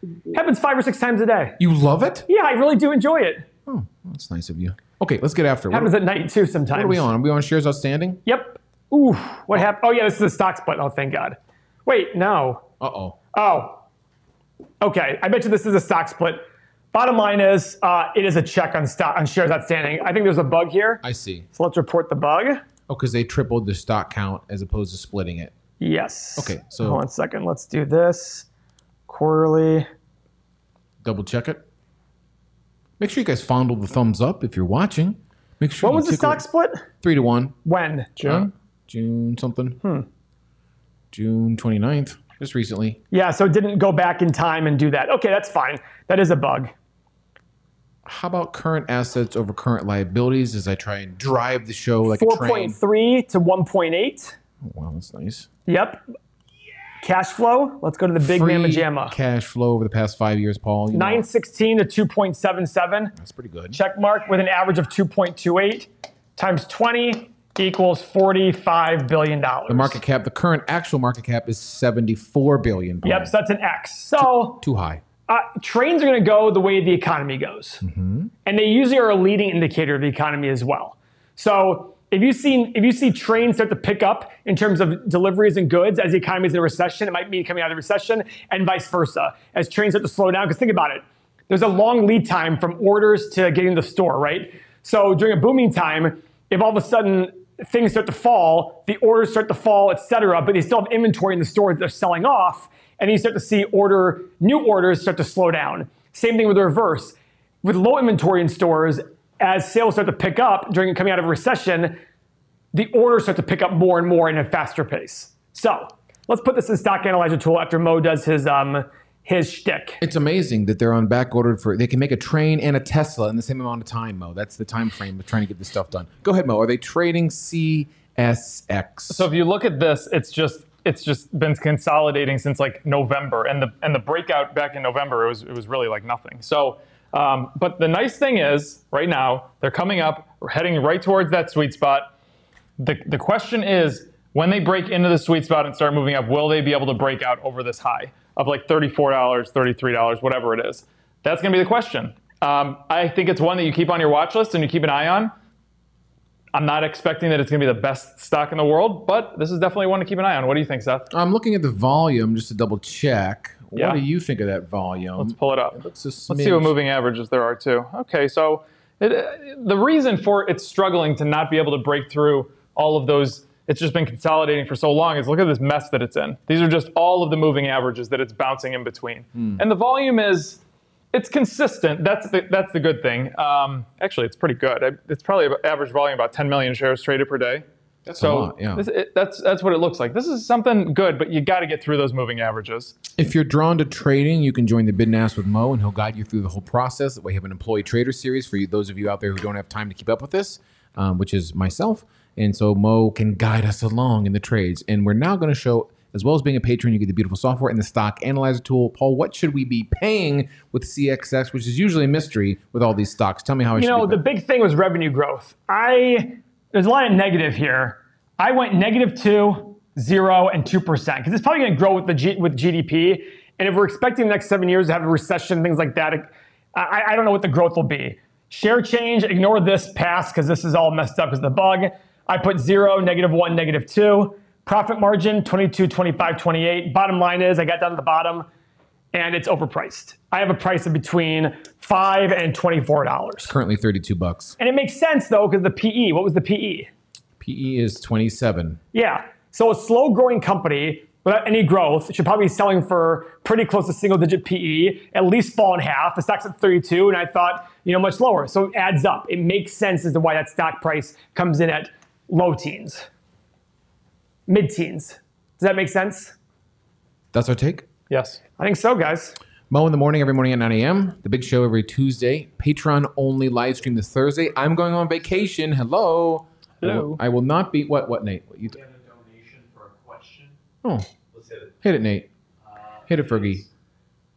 It happens five or six times a day. You love it? Yeah, I really do enjoy it. Oh, that's nice of you. Okay, let's get after it. Happens at night too sometimes. What are we on? Are we on shares outstanding? Yep. Ooh, what oh. happened? Oh, yeah, this is a stock split. Oh, thank God. Wait, no. Uh-oh. Oh. Okay, I bet you this is a stock split. Bottom line is, uh, it is a check on stock on shares outstanding. I think there's a bug here. I see. So let's report the bug. Oh, because they tripled the stock count as opposed to splitting it. Yes. Okay, so. Hold on a second. Let's do this. Quarterly. Double check it. Make sure you guys fondle the thumbs up if you're watching. Make sure. What was the stock split? Three to one. When? June? Uh, June something. Hmm. June twenty-ninth, just recently. Yeah, so it didn't go back in time and do that. Okay, that's fine. That is a bug. How about current assets over current liabilities as I try and drive the show like a train? four point three to one point eight. Oh, wow, that's nice. Yep. Cash flow. Let's go to the big mamma jamma. Cash flow over the past five years, Paul. nine sixteen to two point seven seven. That's pretty good. Check mark with an average of two point two eight times twenty equals forty-five billion dollars. The market cap, the current actual market cap is seventy-four billion dollars. Yep, so that's an X. So too, too high. Uh, trains are going to go the way the economy goes. Mm-hmm. And they usually are a leading indicator of the economy as well. So If you see, if you see trains start to pick up in terms of deliveries and goods as the economy is in a recession, it might mean coming out of the recession, and vice versa. As trains start to slow down, because think about it, there's a long lead time from orders to getting to the store, right? So during a booming time, if all of a sudden things start to fall, the orders start to fall, et cetera, but they still have inventory in the stores that they're selling off, and then you start to see order, new orders start to slow down. Same thing with the reverse. With low inventory in stores, as sales start to pick up during coming out of a recession, the orders start to pick up more and more in a faster pace. So let's put this in Stock Analyzer tool after Mo does his um his shtick. It's amazing that they're on back ordered for. They can make a train and a Tesla in the same amount of time, Mo. That's the time frame of trying to get this stuff done. Go ahead, Mo. Are they trading C S X? So if you look at this, it's just it's just been consolidating since like November, and the and the breakout back in November it was it was really like nothing. So. Um, but the nice thing is, right now, they're coming up, we're heading right towards that sweet spot. The, the question is, when they break into the sweet spot and start moving up, will they be able to break out over this high of like thirty-four dollars, thirty-three dollars, whatever it is? That's going to be the question. Um, I think it's one that you keep on your watch list and you keep an eye on. I'm not expecting that it's going to be the best stock in the world, but this is definitely one to keep an eye on. What do you think, Seth? I'm looking at the volume just to double check. What yeah. do you think of that volume? Let's pull it up. It looks Let's see what moving averages there are too. Okay, so it, uh, the reason for it's struggling to not be able to break through all of those, it's just been consolidating for so long, is look at this mess that it's in. These are just all of the moving averages that it's bouncing in between. Mm. And the volume is, it's consistent. That's the, that's the good thing. Um, actually, it's pretty good. It's probably about average volume about ten million shares traded per day. That's so a lot, yeah. this, it, that's that's what it looks like. This is something good, but you got to get through those moving averages. If you're drawn to trading, you can join the Bid and Ask with Mo, and he'll guide you through the whole process. We have an employee trader series for you, those of you out there who don't have time to keep up with this, um, which is myself. And so Mo can guide us along in the trades. And we're now going to show, as well as being a patron, you get the beautiful software and the stock analyzer tool. Paul, what should we be paying with C X X, which is usually a mystery with all these stocks? Tell me how I should. You know, the big thing was revenue growth. I... There's a lot of negative here. I went negative two, zero, and two percent because it's probably going to grow with the G with G D P. And if we're expecting the next seven years to have a recession, things like that, I, I don't know what the growth will be. Share change, ignore this, pass because this is all messed up because of the bug. I put zero, negative one, negative two. Profit margin twenty-two, twenty-five, twenty-eight. Bottom line is I got down to the bottom, and it's overpriced. I have a price of between five and twenty-four dollars. Currently thirty-two bucks. And it makes sense though, because the P E. What was the P E? P E is twenty-seven. Yeah. So a slow-growing company without any growth should probably be selling for pretty close to single-digit P E, at least fall in half. The stock's at thirty-two, and I thought, you know, much lower. So it adds up. It makes sense as to why that stock price comes in at low teens, mid-teens. Does that make sense? That's our take. Yes. I think so, guys. Mo in the morning, every morning at nine A M The big show every Tuesday. Patreon-only live stream this Thursday. I'm going on vacation. Hello. Hello. I will not be... What, what Nate? What, you we have a donation for a question. Oh. Let's hit it. Hit it, Nate. Uh, hit it, Fergie.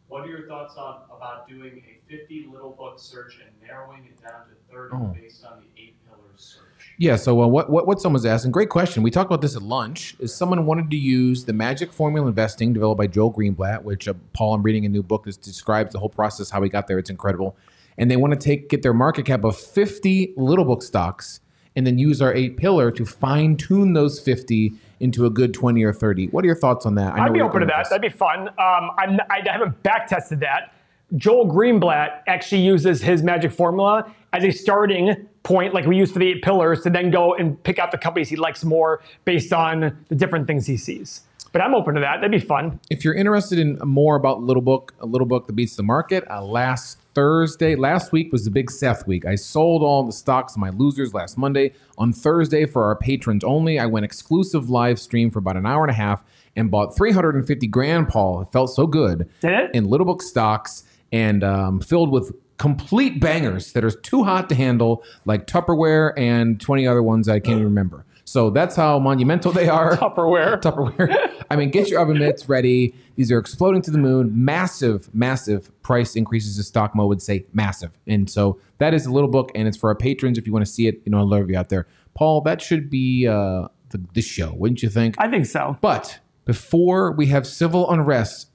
What are your thoughts on about doing a fifty little book search and narrowing it down to thirty oh. based on the eight pillar search? Yeah, so uh, what, what what someone's asking, great question. We talked about this at lunch, is someone wanted to use the magic formula investing developed by Joel Greenblatt, which uh, Paul, I'm reading a new book that describes the whole process, how he got there. It's incredible. And they want to take get their market cap of fifty Little Book stocks and then use our eight pillar to fine tune those fifty into a good twenty or thirty. What are your thoughts on that? I I'd be open to that. This. That'd be fun. Um, I'm, I haven't back tested that. Joel Greenblatt actually uses his magic formula as a starting point, like we use for the eight pillars, to then go and pick out the companies he likes more based on the different things he sees. But I'm open to that. That'd be fun. If you're interested in more about Little Book, a Little Book That Beats the Market, uh, last Thursday, last week was the big Seth week. I sold all the stocks to my losers last Monday. On Thursday, for our patrons only, I went exclusive live stream for about an hour and a half and bought three hundred fifty grand, Paul. It felt so good. Did it? In Little Book stocks, and um, filled with complete bangers that are too hot to handle, like Tupperware and twenty other ones I can't even remember. So that's how monumental they are. Tupperware. Tupperware. I mean, get your oven mitts ready. These are exploding to the moon. Massive, massive price increases, as Stock Mo would say, massive. And so that is a Little Book, and it's for our patrons. If you want to see it, you know, I love you out there. Paul, that should be uh, the, the show, wouldn't you think? I think so. But before we have civil unrest,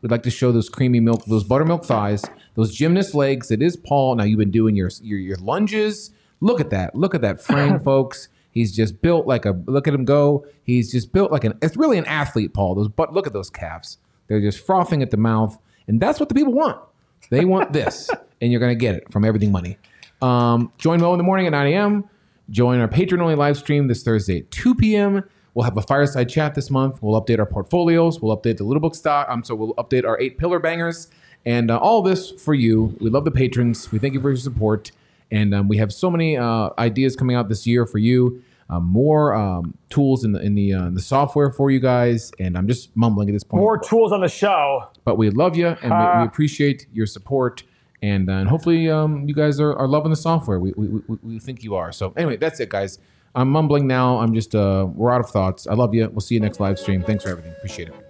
we'd like to show those creamy milk, those buttermilk thighs, those gymnast legs. It is Paul. Now, you've been doing your your, your lunges. Look at that. Look at that frame, folks. He's just built like a, look at him go. He's just built like an, it's really an athlete, Paul. Those, but look at those calves. They're just frothing at the mouth. And that's what the people want. They want this. And you're going to get it from Everything Money. Um, join Mo in the morning at nine a m Join our Patreon-only live stream this Thursday at two p m We'll have a fireside chat this month. We'll update our portfolios. We'll update the Little Book stock. Um, so we'll update our eight pillar bangers. And uh, all this for you. We love the patrons. We thank you for your support. And um, we have so many uh, ideas coming out this year for you. Uh, more um, tools in the in the, uh, in the software for you guys. And I'm just mumbling at this point. More tools on the show. But we love you, and uh, we, we appreciate your support. And, uh, and hopefully um, you guys are, are loving the software. We, we, we, we think you are. So anyway, that's it, guys. I'm mumbling now. I'm just, uh, we're out of thoughts. I love you. We'll see you next live stream. Thanks for everything. Appreciate it.